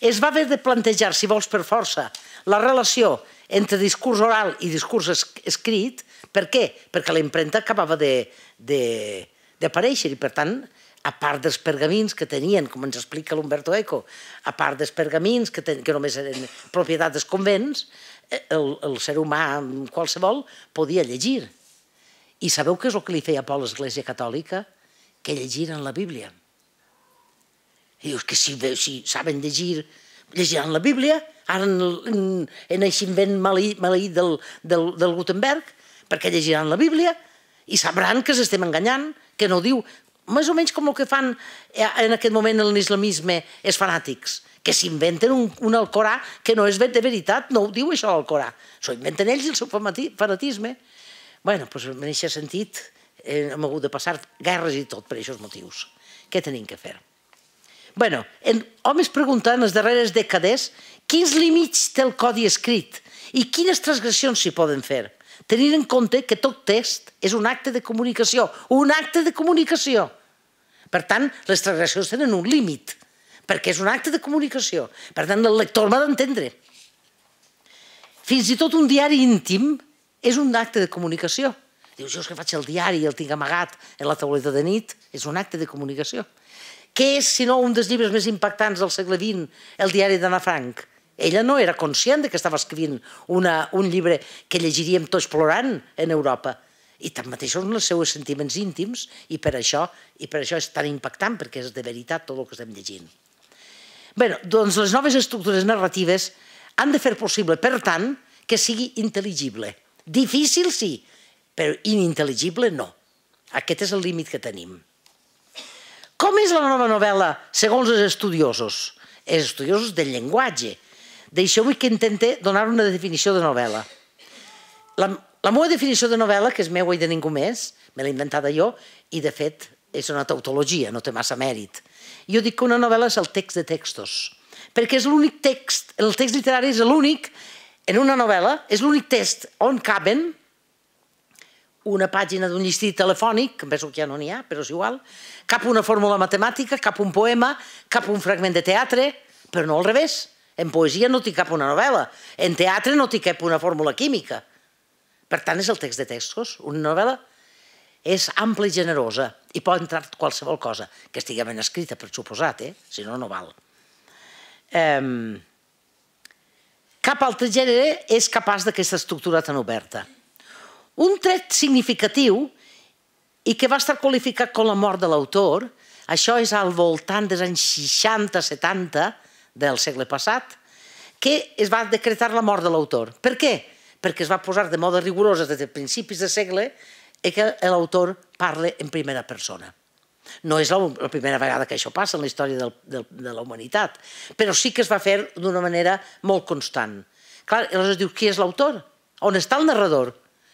es va haver de plantejar, si vols per força, la relació entre discurs oral i discurs escrit, per què? Perquè la impremta acabava d'aparèixer i, per tant, a part dels pergamins que tenien, com ens explica l'Umberto Eco, a part dels pergamins que només eren propietat dels convents, el ser humà qualsevol podia llegir. I sabeu què és el que li feia por a l'Església Catòlica? Que llegiren la Bíblia. I dius que si saben llegir, llegiran la Bíblia, ara en aquest invent maleït del Gutenberg, perquè llegiran la Bíblia i sabran que s'estem enganyant, que no diu... Més o menys com el que fan en aquest moment en l'islamisme els fanàtics, que s'inventen un Alcorà que no és de veritat, no ho diu això l'Alcorà. S'ho inventen ells i el seu fanatisme. Bé, doncs en aquest sentit hem hagut de passar guerres i tot per aquests motius. Què hem de fer? Bé, hom es pregunta en les darreres dècades quins límits té el codi escrit i quines transgressions s'hi poden fer. Tenint en compte que tot text és un acte de comunicació. Un acte de comunicació. Per tant, les transgressions tenen un límit, perquè és un acte de comunicació. Per tant, el lector m'ha d'entendre. Fins i tot un diari íntim és un acte de comunicació. Dius, jo és que faig el diari i el tinc amagat en la tauleta de nit. És un acte de comunicació. Què és, si no, un dels llibres més impactants del segle XX, el diari d'Anna Frank? Ella no era conscient que estava escrivint un llibre que llegiríem tots plorant en Europa. I tanmateix són els seus sentiments íntims i per això és tan impactant, perquè és de veritat tot el que estem llegint. Bé, doncs les noves estructures narratives han de fer possible, per tant, que sigui intel·ligible. Difícil sí, però inintel·ligible no. Aquest és el límit que tenim. Com és la nova novel·la segons els estudiosos? Els estudiosos del llenguatge. Deixeu-me que intente donar una definició de novel·la. La meva definició de novel·la, que és meua i de ningú més, me l'he inventada jo, i de fet és una tautologia, no té massa mèrit. Jo dic que una novel·la és el text de textos, perquè és l'únic text, el text literari és l'únic, en una novel·la, és l'únic text on caben una pàgina d'un llistit telefònic, que penso que ja no n'hi ha, però és igual, cap una fórmula matemàtica, cap un poema, cap un fragment de teatre, però no al revés. En poesia no tinc cap una novel·la. En teatre no tinc cap una fórmula química. Per tant, és el text de textos. Una novel·la és ampla i generosa i pot entrar qualsevol cosa, que estigui ben escrita, per suposat, si no, no val. Cap altre gènere és capaç d'aquesta estructura tan oberta. Un tret significatiu i que va estar qualificat com la mort de l'autor, això és al voltant dels anys 60-70 del segle passat, que es va decretar la mort de l'autor. Per què? Perquè es va posar de moda rigorosa des de principis de segle que l'autor parla en primera persona. No és la primera vegada que això passa en la història de la humanitat, però sí que es va fer d'una manera molt constant. Clar, llavors es diu, qui és l'autor? On està el narrador?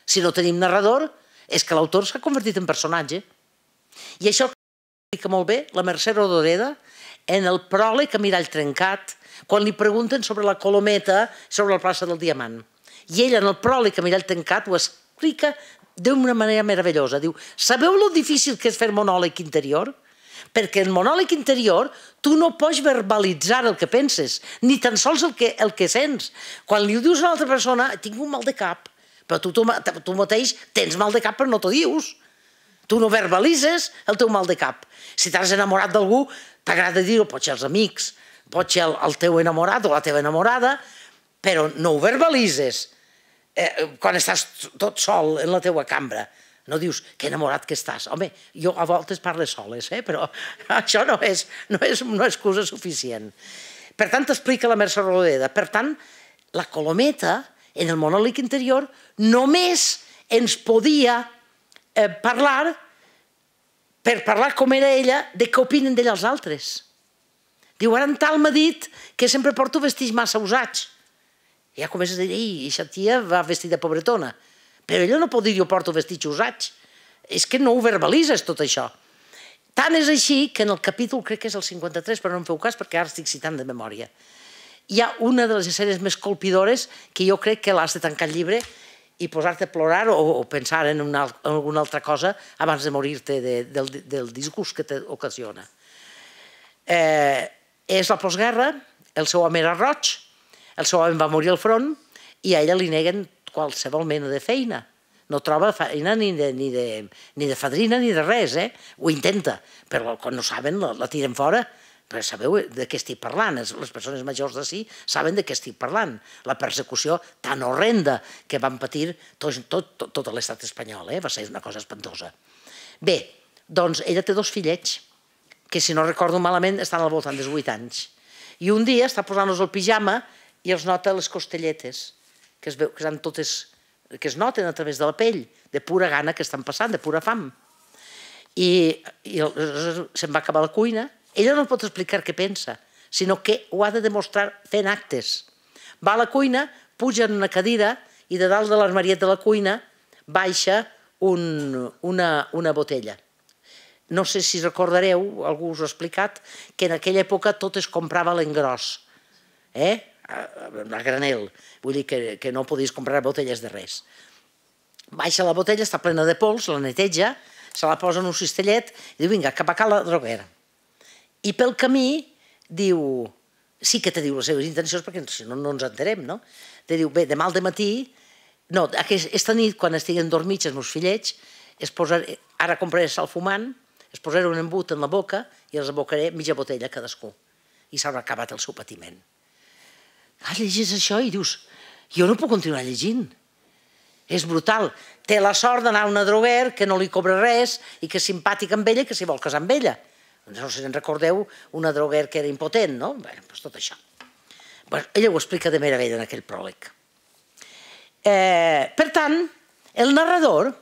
Si no tenim narrador, és que l'autor s'ha convertit en personatge. I això explica molt bé la Mercè Rodoreda en el pròleg a Mirall trencat, quan li pregunten sobre la Colometa, sobre la plaça del Diamant. I ell, en el pròleg a Mirall trencat, ho explica d'una manera meravellosa. Diu, sabeu lo difícil que és fer monòleg interior? Perquè en monòleg interior tu no pots verbalitzar el que penses, ni tan sols el que sents. Quan li ho dius a una altra persona, tinc un mal de cap, però tu mateix tens mal de cap però no t'ho dius. Tu no verbalises el teu mal de cap. Si t'has enamorat d'algú, t'agrada dir-ho, pot ser els amics, pot ser el teu enamorat o la teva enamorada, però no ho verbalises quan estàs tot sol en la teua cambra. No dius, que enamorat que estàs. Home, jo a voltes parlo soles, però això no és una excusa suficient. Per tant, t'explica la Mercè Rodoreda. Per tant, la Colometa, en el monòleg interior, només ens podia parlar, per parlar com era ella, de què opinen d'ella els altres. Diu, ara en tal m'ha dit que sempre porto vestits massa usats. Ja comences a dir, ei, aquesta tia va vestida pobretona. Però ella no pot dir, jo porto vestits usats. És que no ho verbalises, tot això. Tant és així que en el capítol, crec que és el 53, però no em feu cas perquè ara estic citant de memòria, hi ha una de les escenes més colpidores que jo crec que l'has de tancar el llibre i posar-te a plorar o pensar en alguna altra cosa abans de morir-te del disgust que t'ocasiona. És la postguerra, el seu home era roig, el seu home va morir al front i a ella li neguen qualsevol mena de feina. No troba feina ni de fadrina ni de res, ho intenta, però quan no saben la tiren fora. Però sabeu de què estic parlant, les persones majors d'ací saben de què estic parlant. La persecució tan horrenda que van patir tot l'estat espanyol, va ser una cosa espantosa. Bé, doncs ella té dos fillets, que si no recordo malament estan al voltant dels 8 anys. I un dia està posant-los el pijama i els nota les costelletes, que es noten a través de la pell, de pura gana que estan passant, de pura fam. I se'n va cap a la cuina. Ella no pot explicar què pensa, sinó que ho ha de demostrar fent actes. Va a la cuina, puja en una cadira i de dalt de l'armariet de la cuina baixa una botella. No sé si recordareu, algú us ho ha explicat, que en aquella època tot es comprava a l'engròs, a granel. Vull dir que no podies comprar botelles de res. Baixa la botella, està plena de pols, la neteja, se la posa en un cistellet i diu, vinga, cap a la droguera. I pel camí diu, sí que te diu les seves intencions, perquè si no, no ens enterem, no? Te diu, bé, demà al dematí, no, aquesta nit, quan estiguen dormits els meus fillets, ara compraré sal fumant, es posaré un embut en la boca i els abocaré mitja botella cadascú. I s'haurà acabat el seu patiment. Llegis això i dius, jo no puc continuar llegint. És brutal. Té la sort d'anar a una droguer que no li cobra res i que és simpàtica amb ella i que s'hi vol casar amb ella. No sé si en recordeu, una droguer que era impotent, no? Bé, doncs tot això. Ella ho explica de meravella en aquell pròleg. Per tant, el narrador,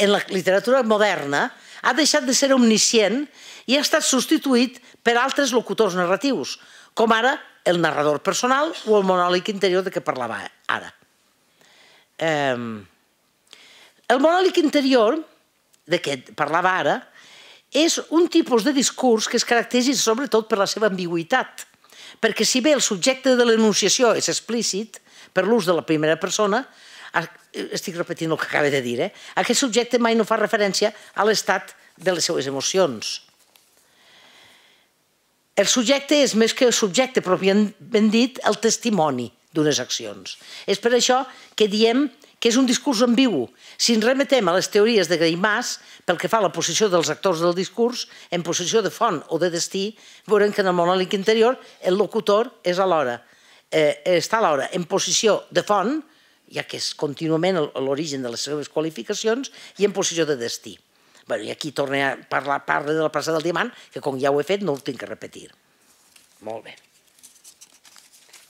en la literatura moderna, ha deixat de ser omniscient i ha estat substituït per altres locutors narratius, com ara el narrador personal o el monòleg interior de què parlava ara. El monòleg interior de què parlava ara és un tipus de discurs que es caracteritza sobretot per la seva ambigüitat, perquè si bé el subjecte de l'enunciació és explícit per l'ús de la primera persona, estic repetint el que acabo de dir, aquest subjecte mai no fa referència a l'estat de les seues emocions. El subjecte és més que el subjecte, pròpiament ben dit, el testimoni d'unes accions. És per això que diem que és un discurs ambigu. Si ens remetem a les teories de Gaimas, pel que fa a la posició dels actors del discurs, en posició de font o de destí, veurem que en el monòleg interior el locutor és alhora, està alhora en posició de font, ja que és contínuament l'origen de les seves qualificacions, i en posició de destí. I aquí torna a parlar de la plaça del Diamant, que com ja ho he fet no ho tinc que repetir. Molt bé.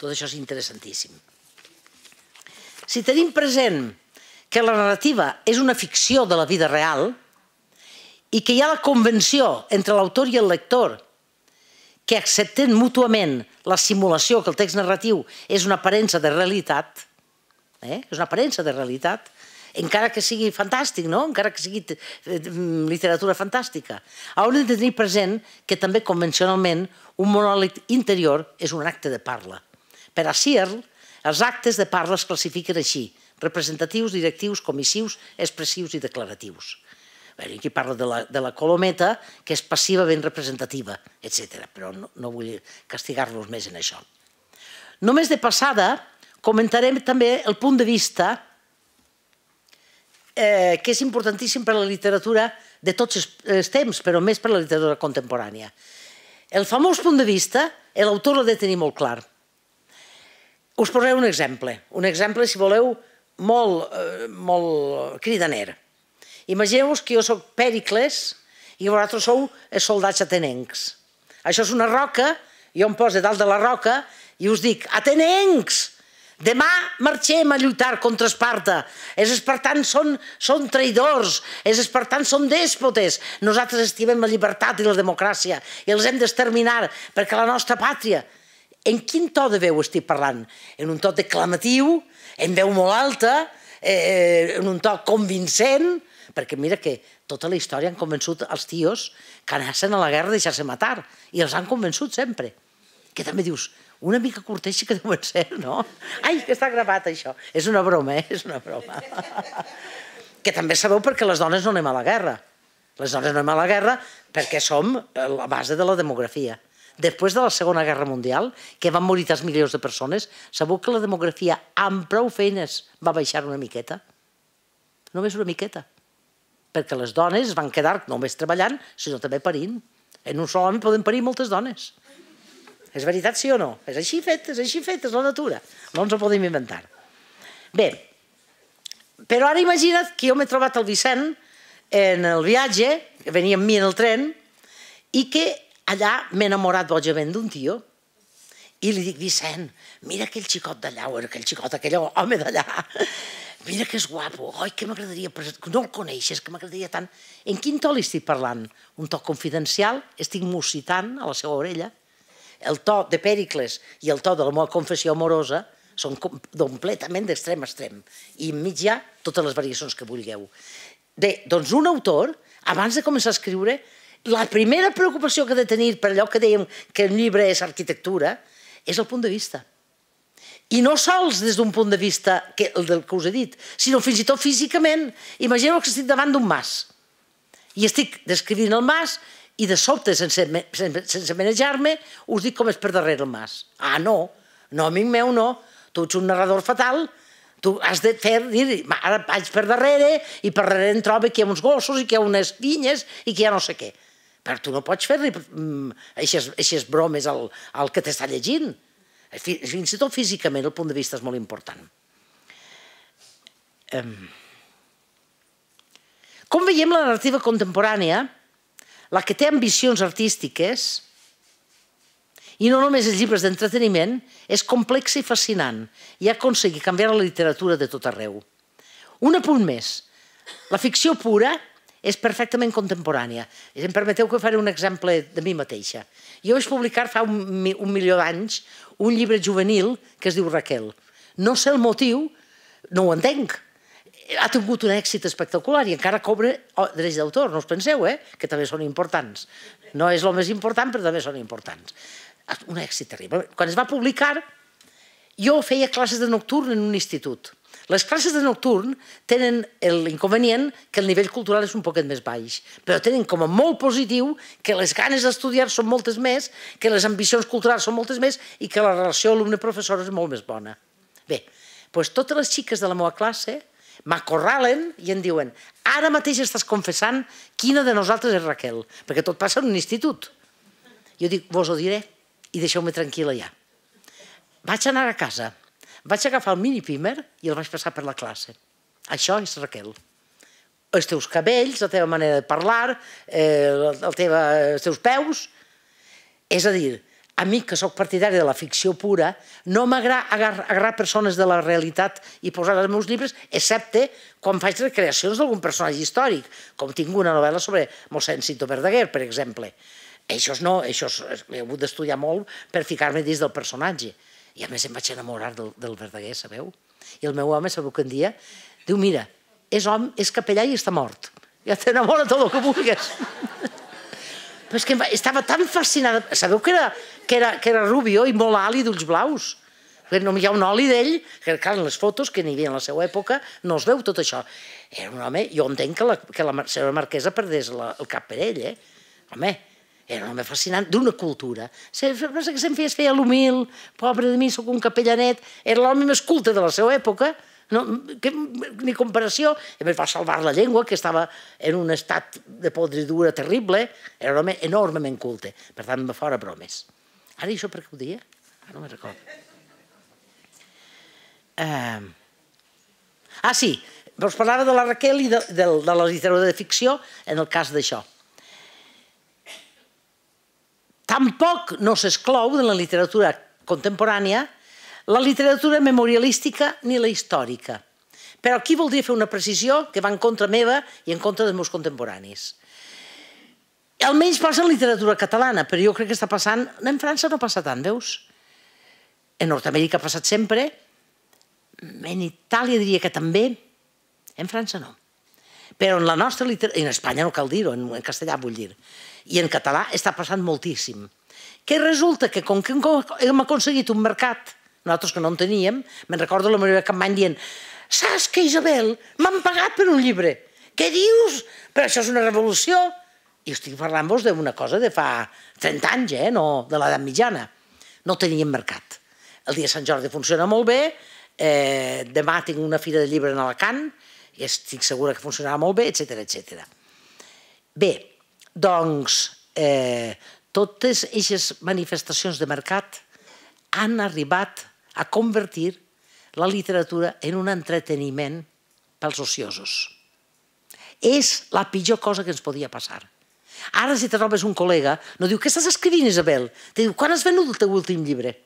Tot això és interessantíssim. Si tenim present que la narrativa és una ficció de la vida real i que hi ha la convenció entre l'autor i el lector que accepten mútuament la simulació que el text narratiu és una aparença de realitat, és una aparença de realitat, encara que sigui fantàstic, no? Encara que sigui literatura fantàstica. Haurem de tenir present que també convencionalment un monòleg interior és un acte de parla. Per a Searle, els actes de parla es classifiquen així: representatius, directius, comissius, expressius i declaratius. Aquí parla de la colometa, que és passiva ben representativa, etc. Però no vull castigar-los més en això. Només de passada comentarem també el punt de vista que és importantíssim per a la literatura de tots els temps, però més per a la literatura contemporània. El famós punt de vista, l'autor l'ha de tenir molt clar. Us posaré un exemple, si voleu, molt cridaner. Imagineu-vos que jo soc Pèricles i vosaltres sou els soldats atenencs. Això és una roca, jo em poso dalt de la roca i us dic: atenencs, demà marxem a lluitar contra Esparta. Els espartans són traïdors, els espartans són dèspotes. Nosaltres estimem la llibertat i la democràcia i els hem d'exterminar perquè la nostra pàtria... En quin to de veu estic parlant? En un to declamatiu, en veu molt alta, en un to convincent, perquè mira que tota la història han convençut els tios que anaven a la guerra a deixar-se matar, i els han convençut sempre. Que també dius, una mica corteixi que deuen ser, no? Ai, que està gravat això. És una broma, és una broma. Que també sabeu perquè les dones no anem a la guerra. Les dones no anem a la guerra perquè som la base de la demografia. Després de la Segona Guerra Mundial, que van morir 3 milions de persones, sabeu que la demografia amb prou feines va baixar una miqueta? Només una miqueta. Perquè les dones es van quedar només treballant, sinó també parint. En un sol home poden parir moltes dones. És veritat, sí o no? És així fet, és així fet, és la natura. No ens ho podem inventar. Bé, però ara imagina't que jo m'he trobat el Vicent en el viatge, que venia amb mi en el tren, i que allà m'he enamorat bojament d'un tio i li dic: Vicent, mira aquell xicot d'allà, o aquell xicot, aquell home d'allà, mira que és guapo, oi, que m'agradaria, no el coneixes, que m'agradaria tant. En quin to li estic parlant? Un to confidencial, estic mucitant a la seva orella. El to de Pèricles i el to de la meva confessió amorosa són completament d'extrem a extrem, i enmig hi ha totes les variacions que vulgueu. Bé, doncs un autor, abans de començar a escriure, la primera preocupació que ha de tenir per allò que dèiem que el llibre és arquitectura és el punt de vista. I no sols des d'un punt de vista, el que us he dit, sinó fins i tot físicament. Imagineu que estic davant d'un mas i estic descrivint el mas i de sobte, sense manejar-me, us dic com és per darrere el mas. Ah, no, no, amic meu, no. Tu ets un narrador fatal. Tu has de fer, dir, ara vaig per darrere i per darrere em trobo que hi ha uns gossos i que hi ha unes vinyes i que hi ha no sé què. Però tu no pots fer-li aquestes bromes al que t'està llegint. Fins i tot físicament el punt de vista és molt important. Com veiem, la narrativa contemporània, la que té ambicions artístiques, i no només els llibres d'entreteniment, és complexa i fascinant i ha aconseguit canviar la literatura de tot arreu. Un apunt més. La ficció pura és perfectament contemporània. Em permeteu que faré un exemple de mi mateixa. Jo vaig publicar fa un milió d'anys un llibre juvenil que es diu Raquel. No sé el motiu, no ho entenc. Ha tingut un èxit espectacular i encara cobra drets d'autor, no us penseu, que també són importants. No és el més important, però també són importants. Un èxit terrible. Quan es va publicar, jo feia classes de nocturn en un institut Les classes de nocturn tenen l'inconvenient que el nivell cultural és un poquet més baix, però tenen com a molt positiu que les ganes d'estudiar són moltes més, que les ambicions culturals són moltes més i que la relació alumne-professor és molt més bona. Bé, doncs totes les xiques de la meva classe m'acorralen i em diuen ara mateix estàs confessant quina de nosaltres és Raquel, perquè tot passa en un institut. Jo dic, vos ho diré i deixeu-me tranquil·la ja. Vaig anar a casa, vaig agafar el mini-primer i el vaig passar per la classe. Això és Raquel. Els teus cabells, la teva manera de parlar, els teus peus... És a dir, a mi, que sóc partidari de la ficció pura, no m'agrada agarrar persones de la realitat i posar-les als meus llibres, excepte quan faig recreacions d'algun personatge històric, com tinc una novel·la sobre mossèn Cinto Verdaguer, per exemple. Això no, això he hagut d'estudiar molt per ficar-me dins del personatge. I a més em vaig enamorar del Verdaguer, sabeu? I el meu home, sabeu que en dia, diu, mira, és home, és capellà i està mort. Ja t'enamora tot el que vulguis. Però és que estava tan fascinada. Sabeu que era rubio i molt alt i d'ulls blaus. Només hi ha un oli d'ell, que clar, en les fotos, que n'hi havia en la seva època, no es veu tot això. Era un home, jo entenc que la seva marquesa perdés el cap per ell, eh? Home... Era un home fascinant d'una cultura. No sé què se'n feia, es feia l'humil, pobre de mi, sóc un capellanet. Era l'home més culte de la seva època, ni comparació. A més, va salvar la llengua, que estava en un estat de podridura terrible. Era un home enormement culte. Per tant, va fora bromes. Ara, i això per què ho deia? No me'n recordo. Ah, sí, us parlava de la Raquel i de la literatura de ficció en el cas d'això. Tampoc no s'exclou de la literatura contemporània la literatura memorialística ni la històrica. Però aquí voldria fer una precisió que va en contra meva i en contra dels meus contemporanis. Almenys passa en literatura catalana, però jo crec que està passant... En França no passa tant, veus? En Nord-Amèrica ha passat sempre. En Itàlia diria que també. En França no. Però en la nostra literatura... En Espanya no cal dir-ho, en castellà vull dir. I en català està passant moltíssim. Que resulta que com que hem aconseguit un mercat, nosaltres que no en teníem, me'n recordo la Maria Campmany dient «Saps que, Isabel, m'han pagat per un llibre? Què dius? Però això és una revolució!» I estic parlant-vos d'una cosa de fa 30 anys, no de l'edat mitjana. No teníem mercat. El dia de Sant Jordi funciona molt bé, demà tinc una fira de llibre en Alacant, i estic segura que funcionarà molt bé, etcètera. Bé, doncs, totes aquestes manifestacions de mercat han arribat a convertir la literatura en un entreteniment pels ociosos. És la pitjor cosa que ens podia passar. Ara, si te trobes un col·lega, no diu «Què estàs escrivint, Isabel?» Te diu «Quan has venut el teu últim llibre?»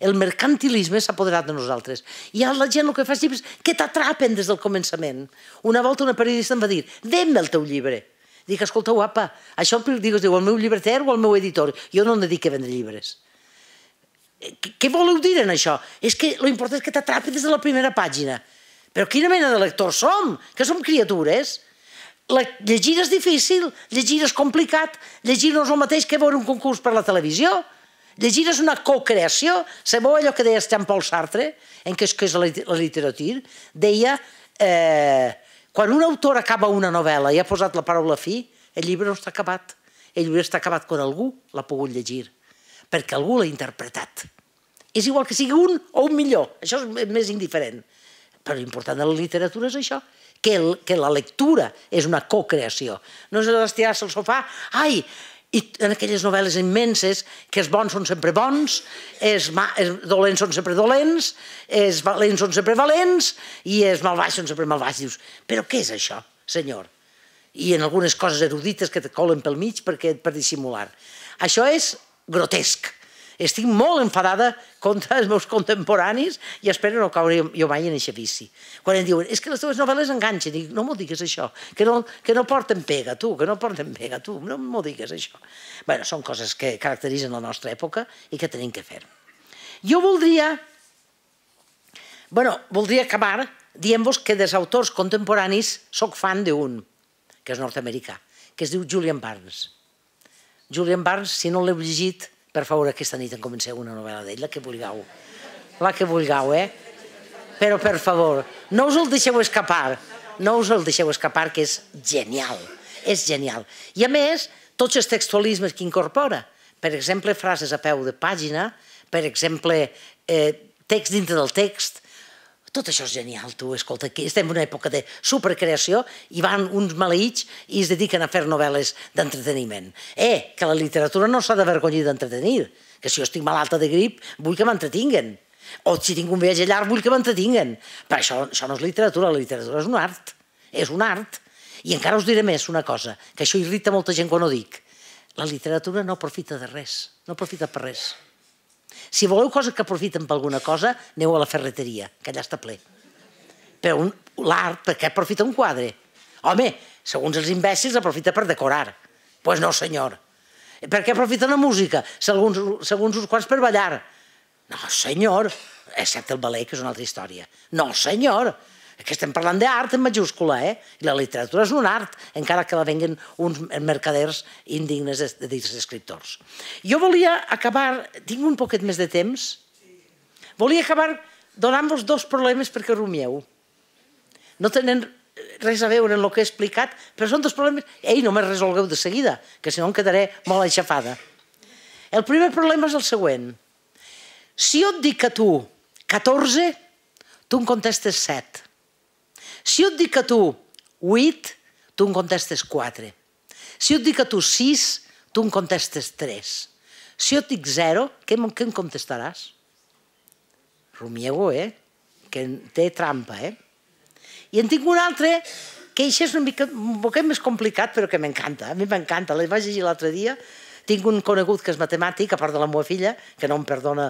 El mercantilisme s'ha apoderat de nosaltres. I la gent el que fa és llibres que t'atrapen des del començament. Una volta una periodista em va dir «Ven-me el teu llibre». Dic, escolta, guapa, això es diu el meu llibreter o el meu editor. Jo no em dedico a vendre llibres. Què voleu dir en això? És que l'important és que t'atrapi des de la primera pàgina. Però quina mena de lectors som? Que som criatures? Llegir és difícil, llegir és complicat, llegir no és el mateix que veure un concurs per la televisió. Llegir és una co-creació. Sabeu allò que deia Jean-Paul Sartre, en què és la literatura? Deia... Quan un autor acaba una novel·la i ha posat la paraula fi, el llibre no està acabat. El llibre està acabat quan algú l'ha pogut llegir, perquè algú l'ha interpretat. És igual que sigui un o un millor, això és més indiferent. Però l'important de la literatura és això, que la lectura és una co-creació. No és d'estirar-se al sofà, ai, i en aquelles novel·les immenses que els bons són sempre bons, els dolents són sempre dolents, els valents són sempre valents i els malvaix són sempre malvaix. Dius, però què és això, senyor? I en algunes coses erudites que et colen pel mig per dissimular. Això és grotesc. Estic molt enfadada contra els meus contemporanis i espero no caure jo mai en aquest vici. Quan em diuen, és que les teves novel·les enganxen, dic, no m'ho digues això, que no porten pega, tu, no m'ho digues això. Bé, són coses que caracteritzen la nostra època i que hem de fer. Jo voldria acabar dient-vos que dels autors contemporanis soc fan d'un, que és nord-americà, que es diu Julian Barnes. Julian Barnes, si no l'heu llegit, per favor, aquesta nit en comenceu una novel·la d'ell, la que vulgueu, eh? però per favor, no us el deixeu escapar, no us el deixeu escapar, que és genial, és genial. I a més, tots els textualismes que incorpora, per exemple, frases a peu de pàgina, per exemple, text dintre del text, tot això és genial, tu, escolta, que estem en una època de supercreació i van uns maleïts i es dediquen a fer novel·les d'entreteniment. Que la literatura no s'ha d'avergonyir d'entretenir, que si jo estic malalta de grip vull que m'entretinguen, o si tinc un viatge llarg vull que m'entretinguen. Però això no és literatura, la literatura és un art, és un art. I encara us diré més una cosa, que això irrita molta gent quan ho dic. La literatura no aprofita de res, no aprofita per res. Si voleu coses que aprofiten per alguna cosa, aneu a la ferreteria, que allà està ple. Però l'art, per què aprofita un quadre? Home, segons els imbècils, aprofita per decorar. Doncs no, senyor. Per què aprofita la música? Segons uns quants per ballar. No, senyor. Excepte el ballet, que és una altra història. No, senyor. Que estem parlant d'art en majúscula, eh? I la literatura és un art, encara que la venguin uns mercaders indignes de dir-se escriptors. Jo volia acabar... Tinc un poquet més de temps? Volia acabar donant-vos dos problemes perquè rumieu. No tenen res a veure en el que he explicat, però són dos problemes... Ei, no me'ls resolgueu de seguida, que si no em quedaré molt aixafada. El primer problema és el següent. Si jo et dic a tu 14, tu em contestes 7. Si jo et dic a tu 8, tu em contestes 4. Si jo et dic a tu 6, tu em contestes 3. Si jo et dic 0, què em contestaràs? Rumiego, eh? Que té trampa, eh? I en tinc un altre, que això és un poquet més complicat, però que m'encanta. A mi m'encanta, la vaig llegir l'altre dia. Tinc un conegut que és matemàtic, a part de la meva filla, que no em perdona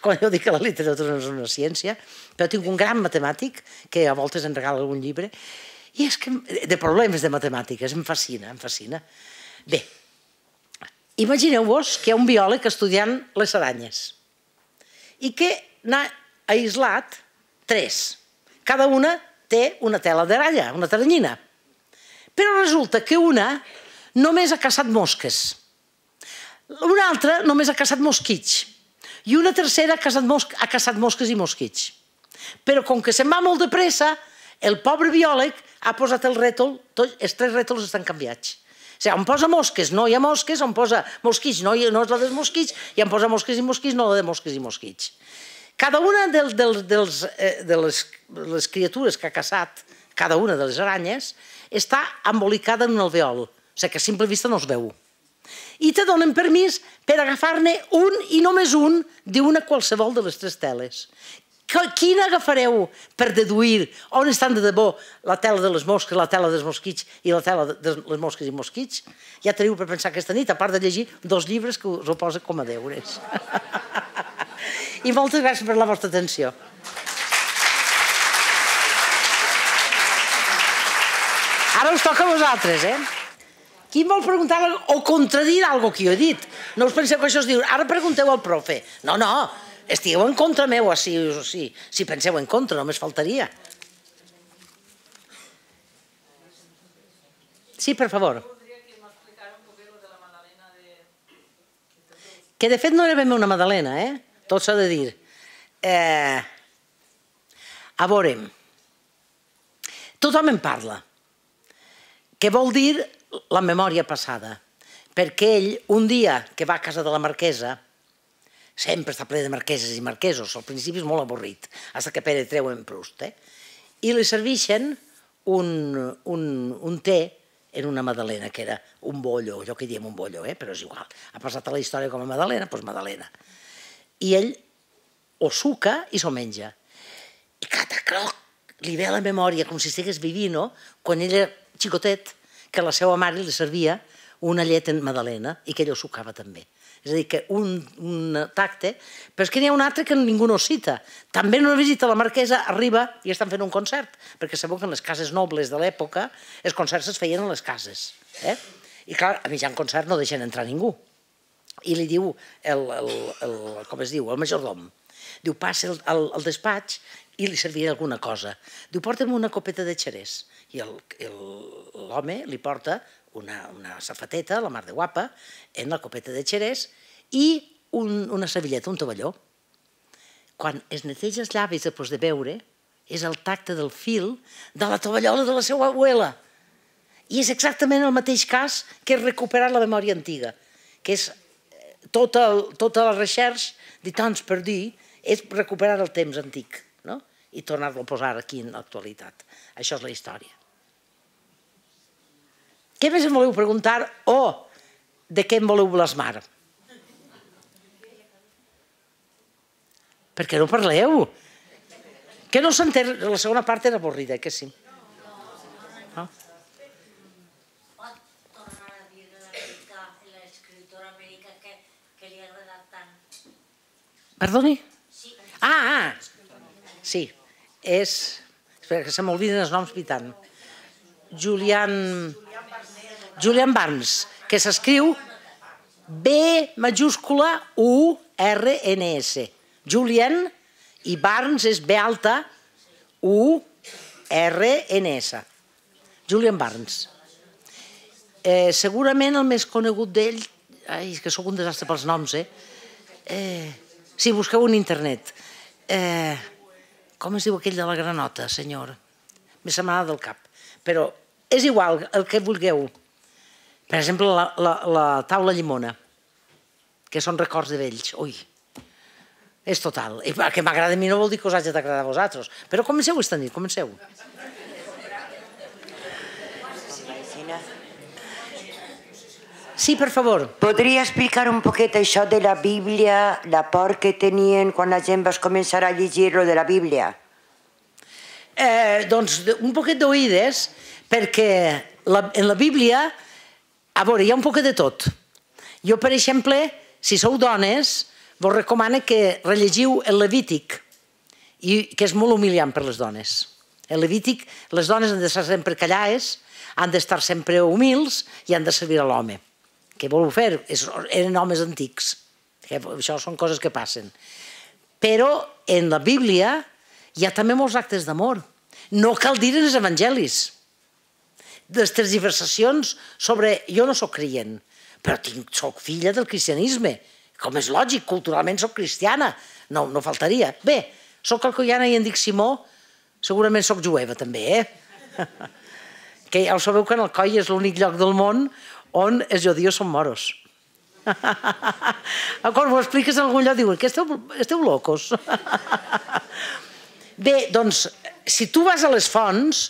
quan jo dic que la literatura no és una ciència, però tinc un gran matemàtic que a voltes em regala algun llibre, i és que de problemes de matemàtiques, em fascina, em fascina. Bé, imagineu-vos que hi ha un biòleg estudiant les aranyes i que n'ha aïslat 3. Cada una té una tela d'aranya, una teranyina. Però resulta que una només ha caçat mosques, una altra només ha caçat mosquits i una tercera ha caçat mosques i mosquits. Però com que se'n va molt de pressa, el pobre biòleg ha posat el rètol, els 3 rètols estan canviats. O sigui, on posa mosques no hi ha mosques, on posa mosquits no és la dels mosquits i on posa mosques i mosquits no la de mosques i mosquits. Cada una de les criatures que ha caçat, cada una de les aranyes, està embolicada en un alveol. O sigui, que a simple vista no es veu. I te donen permís per agafar-ne un i només un d'una qualsevol de les 3 teles. Quina agafareu per deduir on estan de debò la tela de les mosques, la tela dels mosquits i la tela de les mosques i mosquits? Ja teniu per pensar aquesta nit, a part de llegir 2 llibres que us ho posen com a deures. I moltes gràcies per la vostra atenció. Ara us toca a vosaltres, eh? Qui em vol preguntar o contradir alguna cosa que jo he dit? No us penseu que això es diu, ara pregunteu al profe. No, no, estigueu en contra meu, si penseu en contra, només faltaria. Sí, per favor. Que de fet no era ben bé una magdalena, eh? Tot s'ha de dir. A veure, tothom en parla. Què vol dir... la memòria passada, perquè ell, un dia que va a casa de la marquesa, sempre està ple de marqueses i marquesos, al principi és molt avorrit, fins que Pere treu en Proust, i li serveixen un té en una magdalena, que era un bollo, jo que diem un bollo, però és igual, ha passat a la història com a magdalena, doncs magdalena. I ell ho suca i s'ho menja. I catacroc, li ve a la memòria, com si estigués vivint, quan ell era xicotet, que la seva mare li servia una llet en magdalena i que ell ho sucava també. És a dir, que un tacte... Però és que n'hi ha un altre que ningú no cita. També en una visita a la marquesa arriba i estan fent un concert, perquè sabeu que en les cases nobles de l'època els concerts es feien en les cases. I clar, a mitjan concert no deixen entrar ningú. I li diu, com es diu, el majordom. Diu, passa al despatx i li servia alguna cosa. Diu, porta'm una copeta de xerès. I l'home li porta una safateta, la mar de guapa, en la copeta de xerès i una servilleta, un tovalló. quan es neteja els llavis després de beure, és el tacte del fil de la tovallola de la seva abuela. I és exactament el mateix cas que és recuperar la memòria antiga, que és tota la recerca de temps per dir, és recuperar el temps antic i tornar-lo a posar aquí en l'actualitat. Això és la història. Què més em voleu preguntar o de què em voleu blasmar? Per què no parleu? Que no s'entén? La segona part era avorrida, que sí? No. Pot tornar a dir de l'escriptora americana que li ha agradat tant? Perdoni? Sí. Ah, sí. És... Espera, que se m'obliden els noms pitant. Julian Barnes, que s'escriu B-U-R-N-S. Julian i Barnes és B-U-R-N-S. Julian Barnes. Segurament el més conegut d'ell... Ai, és que sóc un desastre pels noms, Si busqueu en internet. Com es diu aquell de la granota, senyor? M'he semblat del cap. Però és igual el que vulgueu. Per exemple, la taula llimona, que són records de vells. Ui, és total. I el que m'agrada a mi no vol dir que us hagi d'agradar a vosaltres. Però comenceu esta nit, comenceu. Sí, per favor. Podria explicar un poquet això de la Bíblia, la por que tenien quan la gent va començar a llegir-lo de la Bíblia? Doncs un poquet d'oïdes, perquè en la Bíblia, a veure, hi ha un poquet de tot. Jo, per exemple, si sou dones, vos recomano que rellegiu el Levític, que és molt humiliant per les dones. El Levític, les dones han d'estar sempre callades, han d'estar sempre humils i han de servir a l'home. Què voleu fer? Eren homes antics. Això són coses que passen. Però en la Bíblia hi ha també molts actes d'amor. No cal dir en els evangelis. Les tergiversacions sobre... Jo no sóc creient, però sóc filla del cristianisme. Com és lògic, culturalment sóc cristiana. No faltaria. Bé, sóc alcoiana i en dic Simó, segurament sóc jueva també, Que ja ho sabeu que en Alcoi és l'únic lloc del món on els judíos són moros. Quan ho expliques en algun lloc diuen que esteu locos. Bé, doncs, si tu vas a les fonts,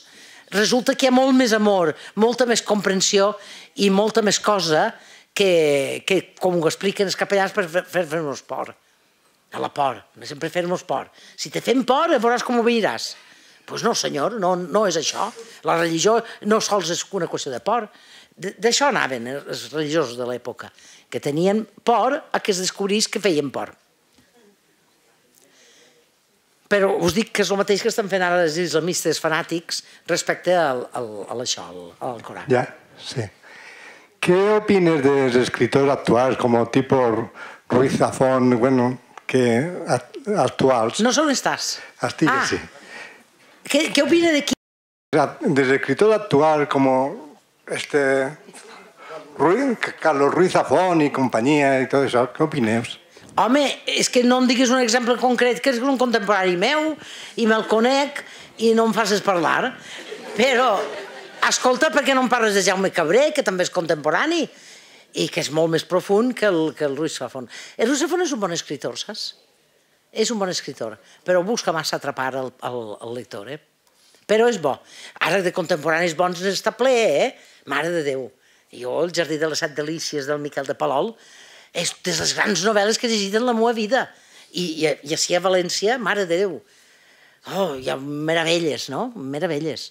resulta que hi ha molt més amor, molta més comprensió i molta més cosa que com ho expliquen els capellans per fer-nos por. A la por, sempre fer-nos por. Si te fem por, veuràs com ho veiràs. Doncs no, senyor, no és això. La religió no sols és una qüestió de por. D'això anaven els religiosos de l'època, que tenien por a que es descobrís que feien por. Però us dic que és el mateix que estan fent ara els islamistes fanàtics respecte a això, a l'Alcorà. Ja, sí. Què opines dels escriptors actuals, com el tipus Ruiz Zafón, bueno, que actuals... No sé on estàs. Estic, sí. Què opina de qui? Dels escriptors actuals, com... Carlos Ruiz Zafón i companyia i tot això, què opineu? Home, és que no em diguis un exemple concret, que és un contemporani meu i me'l conec i no em facis parlar. Però, escolta, per què no em parles de Jaume Cabré, que també és contemporani i que és molt més profund que el Ruiz Zafón. El Ruiz Zafón és un bon escriptor, saps? És un bon escriptor, però busca massa atrapar el lector, Però és bo. Ara de contemporanis bons n'està ple, Mare de Déu. Jo, El jardí de les set delícies del Miquel de Palol, és de les grans novel·les que he llegit en la meva vida. I així a València, Mare de Déu. Oh, hi ha meravelles, no? Meravelles.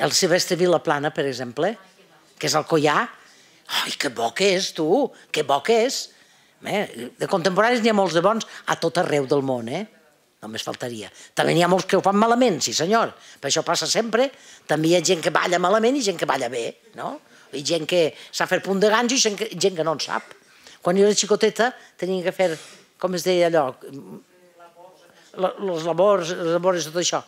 El Silvestre Vilaplana, per exemple, que és alcoià. Ai, que bo que és, tu! Que bo que és! De contemporanis n'hi ha molts de bons a tot arreu del món, Només faltaria. També n'hi ha molts que ho fan malament, sí senyor, però això passa sempre. També hi ha gent que balla malament i gent que balla bé, no? I gent que sap fer punt de ganxo i gent que no en sap. Quan jo era xicoteta tenia que fer, com es deia allò, les labors, tot això.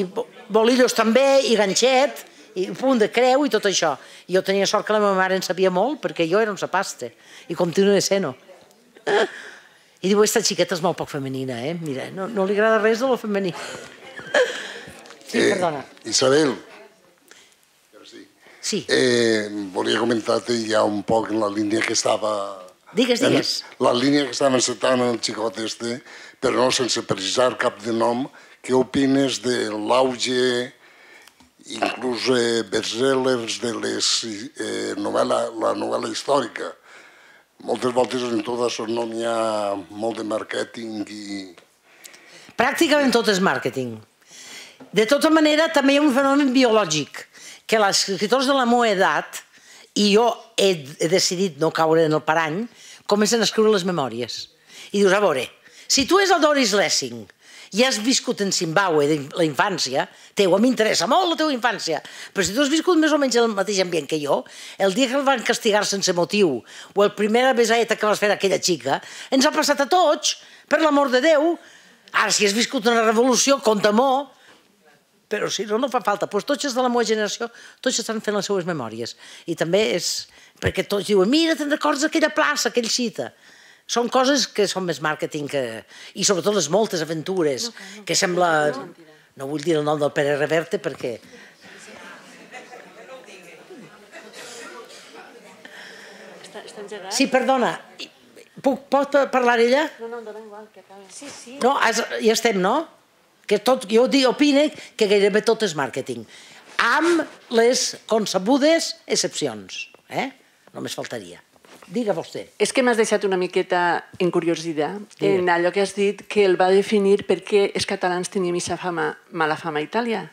I bolillos també, i ganxet, i punt de creu i tot això. Jo tenia sort que la meva mare en sabia molt perquè jo era un sapaste i continuo sent-ho. I diu, aquesta xiqueta és molt poc femenina, eh? Mira, no li agrada res de lo femení. Sí, perdona. Isabel. Sí. Volia comentar-te ja un poc en la línia que estava... Digues. La línia que estava encetant el xicot este, però no sense precisar cap de nom, què opines de l'auge, inclús bestsellers de la novel·la històrica? Moltes voltes en tot això no hi ha molt de màrqueting i... Pràcticament tot és màrqueting. De tota manera, també hi ha un fenomen biològic, que els escriptors de la meva edat, i jo he decidit no caure en el parany, comencen a escriure les memòries. I dius, a veure, si tu és el Doris Lessing i has viscut en Zimbàbue la infància, a mi m'interessa molt la teva infància, però si tu has viscut més o menys el mateix ambient que jo, el dia que el van castigar sense motiu o la primera besaeta que vas fer a aquella xica, ens ha passat a tots, per l'amor de Déu. Ara, si has viscut una revolució, compta molt, però si no, no fa falta. Doncs tots els de la meva generació, tots estan fent les seues memòries. I també és... perquè tots diuen, mira, te'n recordes aquella plaça, aquell cita. Són coses que són més màrqueting que... I sobretot les moltes aventures, que sembla... No vull dir el nom del Pere Reverte perquè... Sí, perdona. Pot parlar ella? No, igual, que acaba. Sí. No, ja estem, no? Jo opino que gairebé tot és màrqueting, amb les concebudes excepcions. Només faltaria. Digue vostè. És que m'has deixat una miqueta encuriosida en allò que has dit, que el va definir per què els catalans tenim mala fama a Itàlia.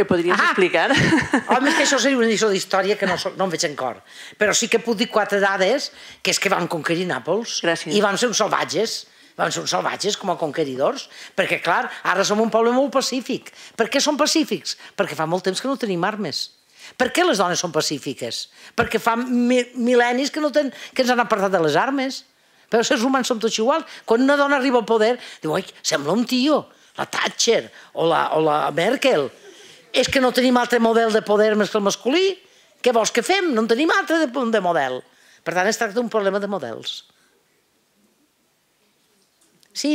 Ho podries explicar? Home, és que això seria una lliçó d'història que no em veig en cor. Però sí que puc dir quatre dades, que és que van conquerir Nàpols i van ser uns salvatges. Van ser uns salvatges com a conqueridors, perquè, clar, ara som un poble molt pacífic. Per què som pacífics? Perquè fa molt temps que no tenim armes. Per què les dones són pacífiques? Perquè fa mil·lennis que ens han apartat de les armes. Però els seres humans som tots iguals. Quan una dona arriba al poder, diu, ai, sembla un tio, la Thatcher o la Merkel. És que no tenim altre model de poder més que el masculí. Què vols que fem? No en tenim altre de model. Per tant, es tracta d'un problema de models. Sí.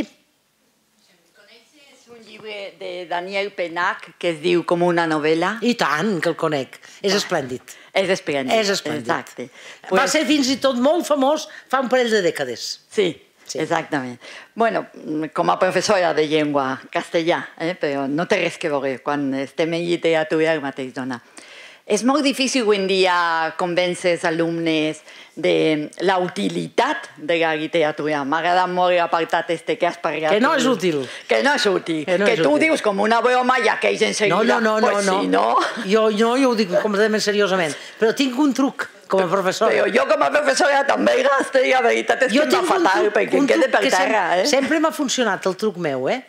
Coneixes un llibre de Daniel Penach que es diu Com una novel·la? I tant, que el conec. És esplèndid. És esplèndid. Exacte. Va ser fins i tot molt famós fa un parell de dècades. Sí, exactament. Bueno, com a professora de llengua castellà, però no té res que veure quan estem en literatura el mateix dona. És molt difícil avui en dia convèncer els alumnes de la utilitat de la literatura. M'agrada molt l'apartat este que has parlat. Que no és útil. Que no és útil. Que tu dius com una broma i aquells en seguida... No. Jo ho dic completament seriosament. Però tinc un truc com a professora. Però jo com a professora també gasto i la veritat és que em va fatal perquè em queda per terra. Sempre m'ha funcionat el truc meu, eh?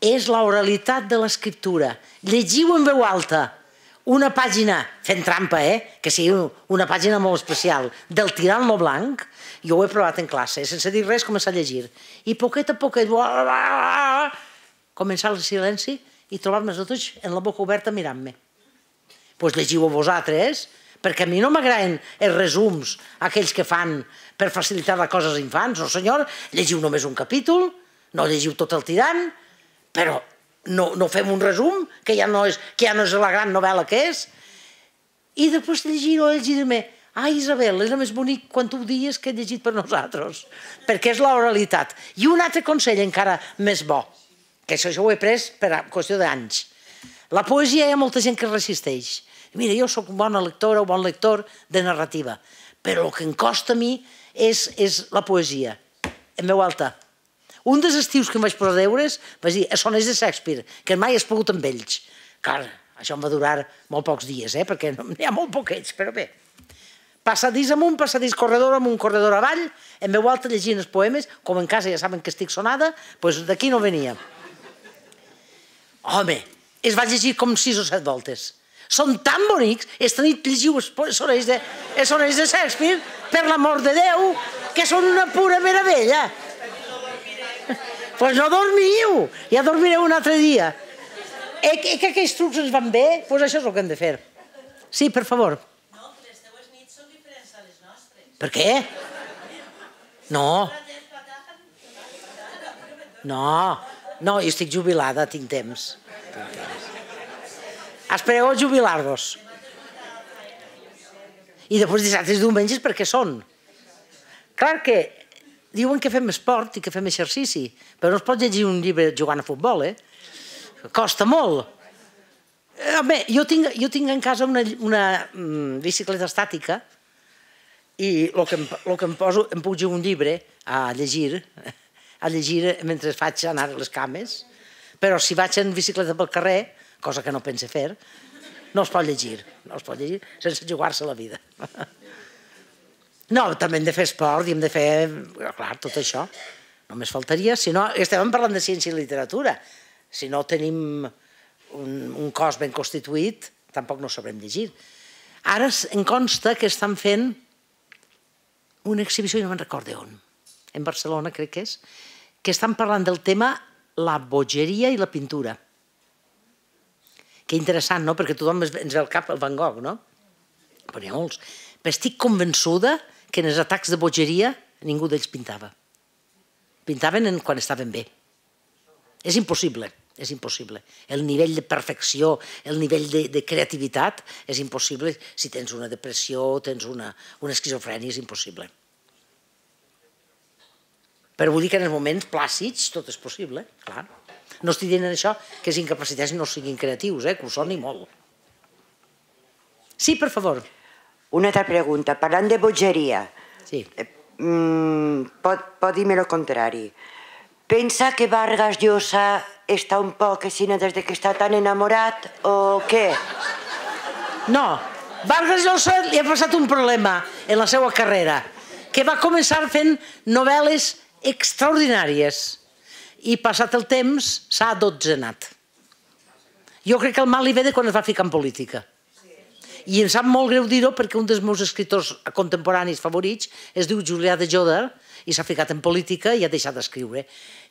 És l'oralitat de l'escriptura. Llegiu en veu alta. Una pàgina, fent trampa, que sigui una pàgina molt especial, del tirant lo blanc, jo ho he provat en classe, sense dir res, començar a llegir. I poquet a poquet, començar el silenci i trobar-me tots amb la boca oberta mirant-me. Doncs llegiu-ho vosaltres, perquè a mi no m'agraden els resums, aquells que fan per facilitar la cosa als infants. No, senyor, llegiu només un capítol, no llegiu tot el tirant, però... no fem un resum, que ja no és la gran novel·la que és, i després llegir-ho i dir-me, ai Isabel, és el més bonic quan tu ho dies que he llegit per nosaltres, perquè és l'oralitat. I un altre consell encara més bo, que això jo ho he pres per qüestió d'anys. La poesia hi ha molta gent que es resisteix. Mira, jo soc bona lectora o bon lector de narrativa, però el que em costa a mi és la poesia, en veu alta. Un dels estius que em vaig posar a deures vaig dir, sonets de Shakespeare, que mai has pogut amb ells. Clar, això em va durar molt pocs dies, perquè n'hi ha molt poquets, però bé. Passadís amunt, passadís corredor amunt, corredor avall, en veu alta llegint els poemes, com en casa ja saben que estic sonada, doncs d'aquí no venia. Home, es va llegir com 6 o 7 voltes. Són tan bonics, esta nit llegiu els sonets de Shakespeare, per l'amor de Déu, que són una pura meravella. Doncs no dormiu, ja dormireu un altre dia. Que aquells trucs ens van bé, doncs això és el que hem de fer. Sí, per favor. No, que les teues nits són diferents a les nostres. Per què? No. No, no, jo estic jubilada, tinc temps. Espereu a jubilar-vos. I després dissabtes i diumenges per què són? Clar que diuen que fem esport i que fem exercici, però no es pot llegir un llibre jugant a futbol, eh? Costa molt. Home, jo tinc en casa una bicicleta estàtica i el que em poso, em puc jugar un llibre a llegir mentre faig anar a les cames, però si vaig en bicicleta pel carrer, cosa que no pense fer, no es pot llegir, no es pot llegir sense jugar-se la vida. No, també hem de fer esport i hem de fer, clar, tot això. Només faltaria, si no, estem parlant de ciència i literatura, si no tenim un cos ben constituït, tampoc no sabrem llegir. Ara em consta que estan fent una exhibició, i no me'n recordo on, en Barcelona crec que és, que estan parlant del tema la bogeria i la pintura. Que interessant, no? Perquè tothom ens ve al cap el Van Gogh, no? Però n'hi ha molts. Però estic convençuda que en els atacs de bogeria ningú d'ells pintava. Pintaven quan estaven bé. És impossible. És impossible. El nivell de perfecció, el nivell de creativitat és impossible. Si tens una depressió o tens una esquizofrènia, és impossible. Però vull dir que en els moments plàcids tot és possible, clar. No estic dient això que les incapacitats no siguin creatius, que ho són i molt. Sí, per favor. Una altra pregunta. Parlant de bogeria, pot dir-me el contrari. Pensa que Vargas Llosa està un poc aixina des que està tan enamorat o què? No, Vargas Llosa li ha passat un problema en la seva carrera, que va començar fent novel·les extraordinàries i passat el temps s'ha adotzenat. Jo crec que el mal li ve de quan es va ficar en política. I em sap molt greu dir-ho perquè un dels meus escriptors contemporanis favorits es diu Julià de Jòdar i s'ha ficat en política i ha deixat d'escriure.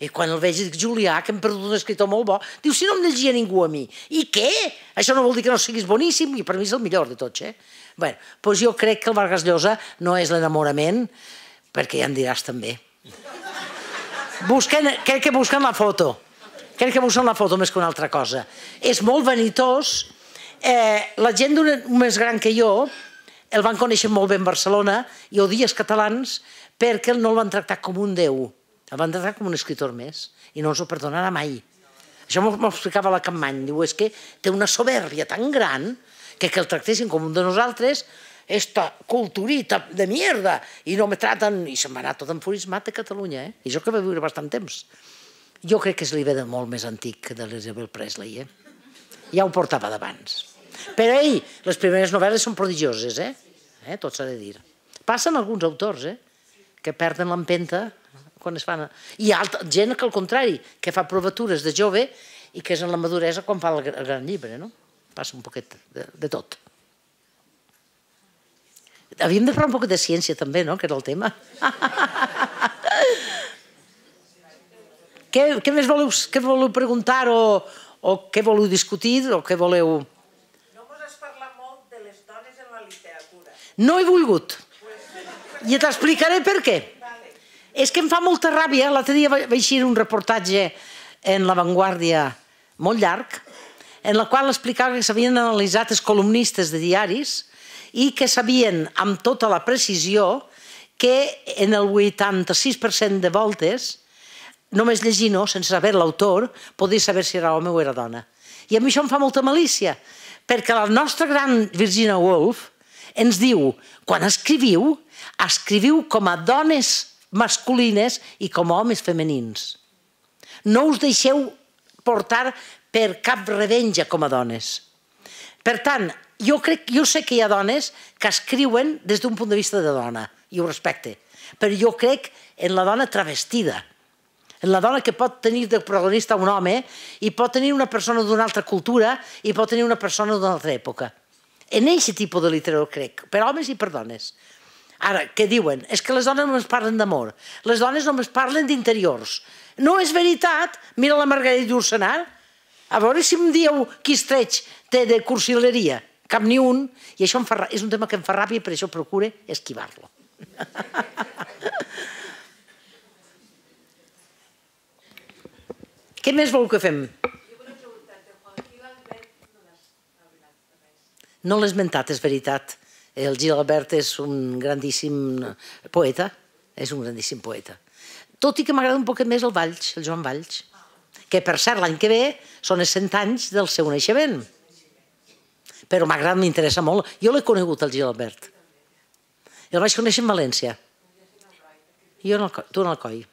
I quan el veig dic, Julià, que hem perdut un escriptor molt bo, diu, si no em llegia ningú a mi. I què? Això no vol dir que no siguis boníssim, i per mi és el millor de tots, eh? Bé, doncs jo crec que el Vargas Llosa no és l'enamorament, perquè ja en diràs també. Crec que busquen la foto. Crec que busquen la foto més que una altra cosa. És molt vanitós. La gent més gran que jo el van conèixer molt bé en Barcelona i odia els catalans perquè no el van tractar com un déu, el van tractar com un escriptor més, i no ens ho perdonarà mai. Això m'ho explicava la Campmany, diu, és que té una soberbia tan gran que el tractessin com un de nosaltres, esta culturita de mierda, i no me traten, i se'n va anar tot enfurismat a Catalunya, eh? I jo que va viure bastant temps. Jo crec que és l'Iber de molt més antic que de l'Isabel Presley, eh? Ja ho portava d'abans. Però ell, les primeres novel·les són prodigioses, eh? Tot s'ha de dir. Passen alguns autors, eh? Que perden l'empenta quan es fan... Hi ha gent que, al contrari, que fa provatures de jove i que és en la maduresa quan fa el gran llibre, no? Passa un poquet de tot. Havíem de parlar un poquet de ciència, també, no? Que era el tema. Què més voleu preguntar o què voleu discutir o què voleu... No vos has parlat molt de les dones en la literatura. No he volgut. I t'explicaré per què. És que em fa molta ràbia. L'altre dia va eixir un reportatge en La Vanguardia molt llarg, en la qual explicava que s'havien analitzat els columnistes de diaris i que sabien amb tota la precisió que en el 86% de voltes, només llegint-ho, sense saber l'autor, podies saber si era home o era dona. I a mi això em fa molta malícia, perquè la nostra gran Virginia Woolf ens diu, quan escriviu, escriviu com a dones masculines i com a homes femenins. No us deixeu portar per cap revenja com a dones. Per tant, jo sé que hi ha dones que escriuen des d'un punt de vista de dona, i ho respecte, però jo crec en la dona travestida, en la dona que pot tenir de protagonista un home i pot tenir una persona d'una altra cultura i pot tenir una persona d'una altra època. En aquest tipus de literatura crec, per homes i per dones. Ara, què diuen? És que les dones només parlen d'amor, les dones només parlen d'interiors. No és veritat, mira la Margarita Ursenar, a veure si em dieu qui estreig té de cursileria, cap ni un, i això és un tema que em fa ràbia, per això procure esquivar-lo. Què més voleu que fem? No l'he esmentat, és veritat. El Gilbert és un grandíssim poeta. És un grandíssim poeta. Tot i que m'agrada un poquet més el Valls, el Joan Valls, que per cert l'any que ve són els 100 anys del seu naixement. Però m'agrada, m'interessa molt. Jo l'he conegut, el Gilbert. El vaig conèixer en València. Tu en Alcoi.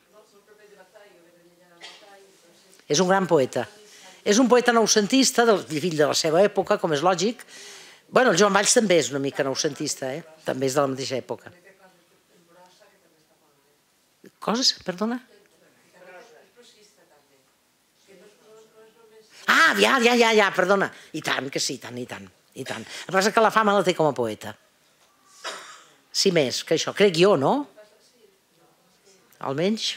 És un gran poeta. És un poeta noucentista, fill de la seva època, com és lògic. Bueno, el Joan Valls també és una mica noucentista, també és de la mateixa època. Coses? Perdona? Ah, ja, perdona. I tant, que sí, i tant. El que passa és que la fama la té com a poeta. Sí, més que això. Crec jo, no? Almenys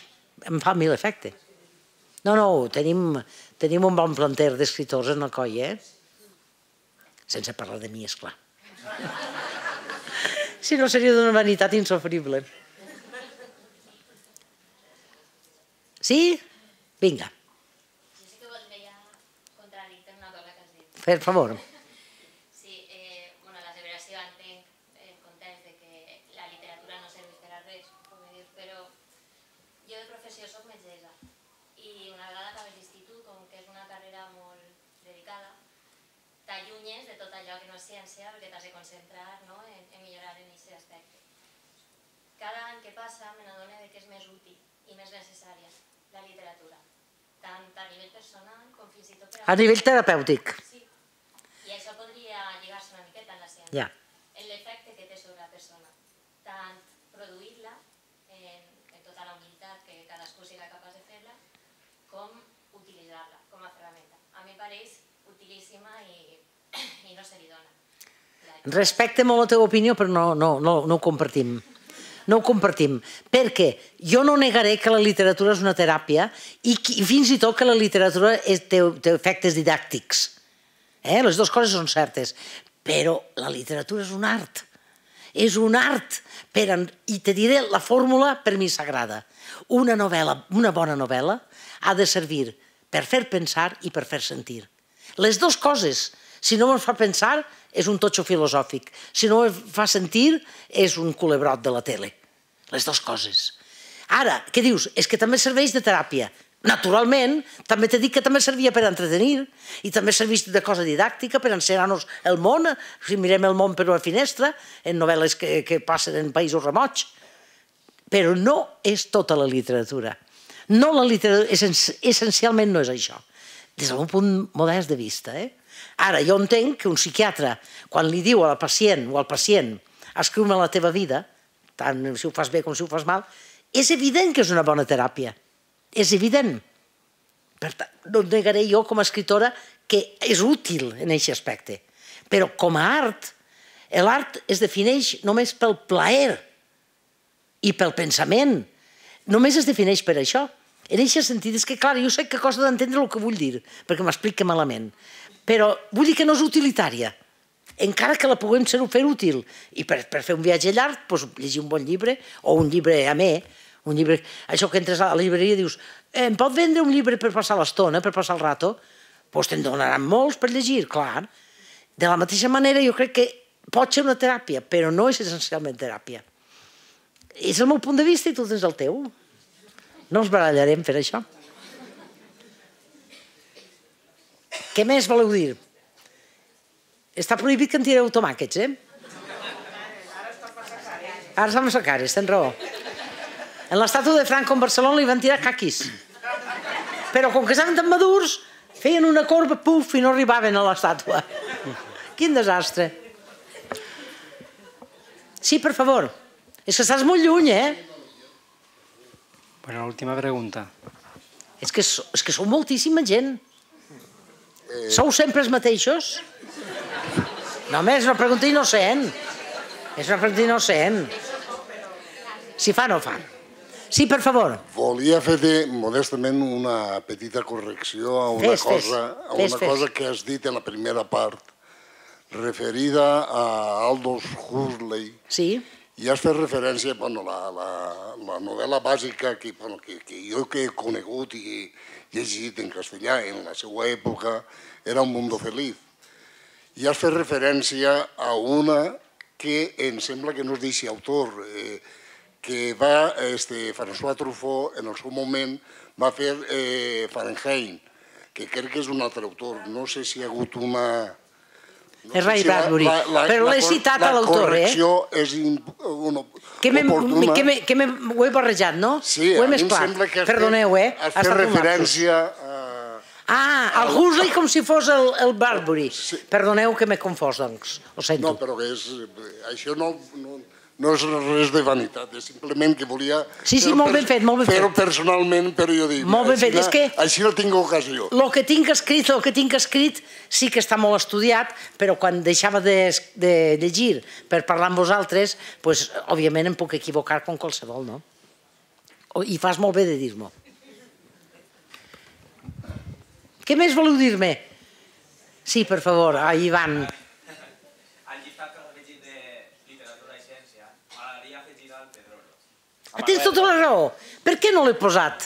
em fa a mi l'efecte. No, tenim un bon planter d'escriptors en Alcoi, Sense parlar de mi, esclar. Si no, seria d'una vanitat insofrible. Sí? Vinga. Jo sí que voldria contradir-te una cosa que has dit. Per favor. Sí, la separació entenc en context que la literatura no serveix per a res, com he dit, però jo de professió soc metgessa i una vegada acabes l'institut, com que és una carrera molt dedicada, t'allunyes de tot allò que no és ciència perquè t'has de concentrar en millorar en aquest aspecte. Cada any que passa me n'adono que és més útil i més necessària la literatura, tant a nivell personal com fins i tot... A nivell terapèutic. Sí, i això podria lligar-se una miqueta en la ciència, en l'efecte que té sobre la persona, tant produir-la en tota la humilitat que cadascú sigui capaç de fer-la, com utilitzar-la com a ferramenta. A mi pareix utilíssima i no se li dona. Respecte molt la teva opinió, però no ho compartim. No ho compartim, perquè jo no negaré que la literatura és una teràpia i fins i tot que la literatura té efectes didàctics. Les dues coses són certes, però la literatura és un art. És un art, i te diré la fórmula per mi sagrada. Una bona novel·la ha de servir per fer pensar i per fer sentir. Les dues coses. Si no me'n fa pensar, és un totxo filosòfic. Si no me'n fa sentir, és un culebrot de la tele. Les dues coses. Ara, què dius? És que també serveix de teràpia. Naturalment, també t'he dit que també servia per entretenir i també serveix de cosa didàctica per ensenyar-nos el món. Si mirem el món per una finestra, en novel·les que passen en països remots. Però no és tota la literatura. No, la literatura essencialment no és això. Des d'un punt modest de vista, Ara, jo entenc que un psiquiatre, quan li diu a la pacient o al pacient escriu-me la teva vida, tant si ho fas bé com si ho fas mal, és evident que és una bona teràpia. És evident. Per tant, no negaré jo com a escritora que és útil en aquest aspecte. Però com a art, l'art es defineix només pel plaer i pel pensament. Només es defineix per això. En aquest sentit, és que, clar, jo sé que costa d'entendre el que vull dir, perquè m'explica malament. Però vull dir que no és utilitària, encara que la puguem fer útil. I per fer un viatge llarg, llegir un bon llibre, o un llibre amè, això que entres a la llibreria i dius em pot vendre un llibre per passar l'estona, per passar el rato? Doncs te'n donaran molts per llegir, clar. De la mateixa manera, jo crec que pot ser una teràpia, però no és essencialment teràpia. És el meu punt de vista i tu tens el teu. No ens barallarem per això. Què més voleu dir? Està prohibit que en tireu tomàquets, Ara estan massa cares, tens raó. En l'estàtua de Franco en Barcelona li van tirar caquis. Però com que estaven tan madurs, feien una corba, puf, i no arribaven a l'estàtua. Quin desastre. Sí, per favor. És que estàs molt lluny, Bueno, l'última pregunta. És que sou moltíssima gent. Sou sempre els mateixos? No, home, és una pregunta innocent. És una pregunta innocent. Si fa, no fa. Sí, per favor. Volia fer-te modestament una petita correcció a una cosa que has dit en la primera part, referida a Aldous Huxley I has fet referència a la novel·la bàsica que jo he conegut i llegit en castellà en la seva època era Un mundo feliz. I has fet referència a una que em sembla que no es deixi autor, que va François Truffaut en el seu moment va fer Fahrenheit, que crec que és un altre autor. No sé si hi ha hagut una... És Ray Bradbury, però l'he citat a l'autor, eh? Que ho he barrejat, no? Sí, a mi em sembla que has fet referència a... Ah, al Huxley com si fos el Bradbury. Perdoneu que m'he confós, doncs, ho sento. No, però això no és res de vanitat, és simplement que volia fer-ho personalment, però jo dic, així no tinc ocasió. El que tinc escrit sí que està molt estudiat, però quan deixava de llegir per parlar amb vosaltres, òbviament em puc equivocar com qualsevol, no? I fas molt bé de dir-m'ho. Què més voleu dir-me? Sí, per favor, Ivan. Tens tota la raó. Per què no l'he posat?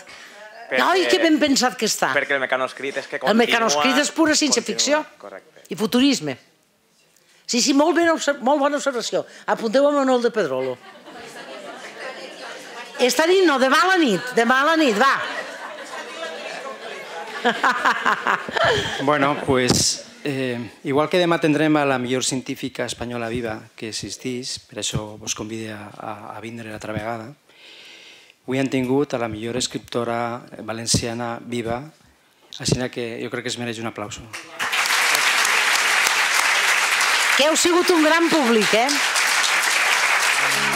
Ai, que ben pensat que està. Perquè el mecanoscrit és que continua... El mecanoscrit és pura ciència-ficció i futurisme. Sí, sí, molt bona observació. Apunteu a Manuel de Pedrolo. Esta nit no, demà a la nit. Demà a la nit, va. Bueno, pues... igual que demà tindrem a la millor científica espanyola viva que existís, per això vos convide a vindre l'altra vegada, avui han tingut a la millor escriptora valenciana viva, així que jo crec que es mereix un aplauso. Que heu sigut un gran públic, eh?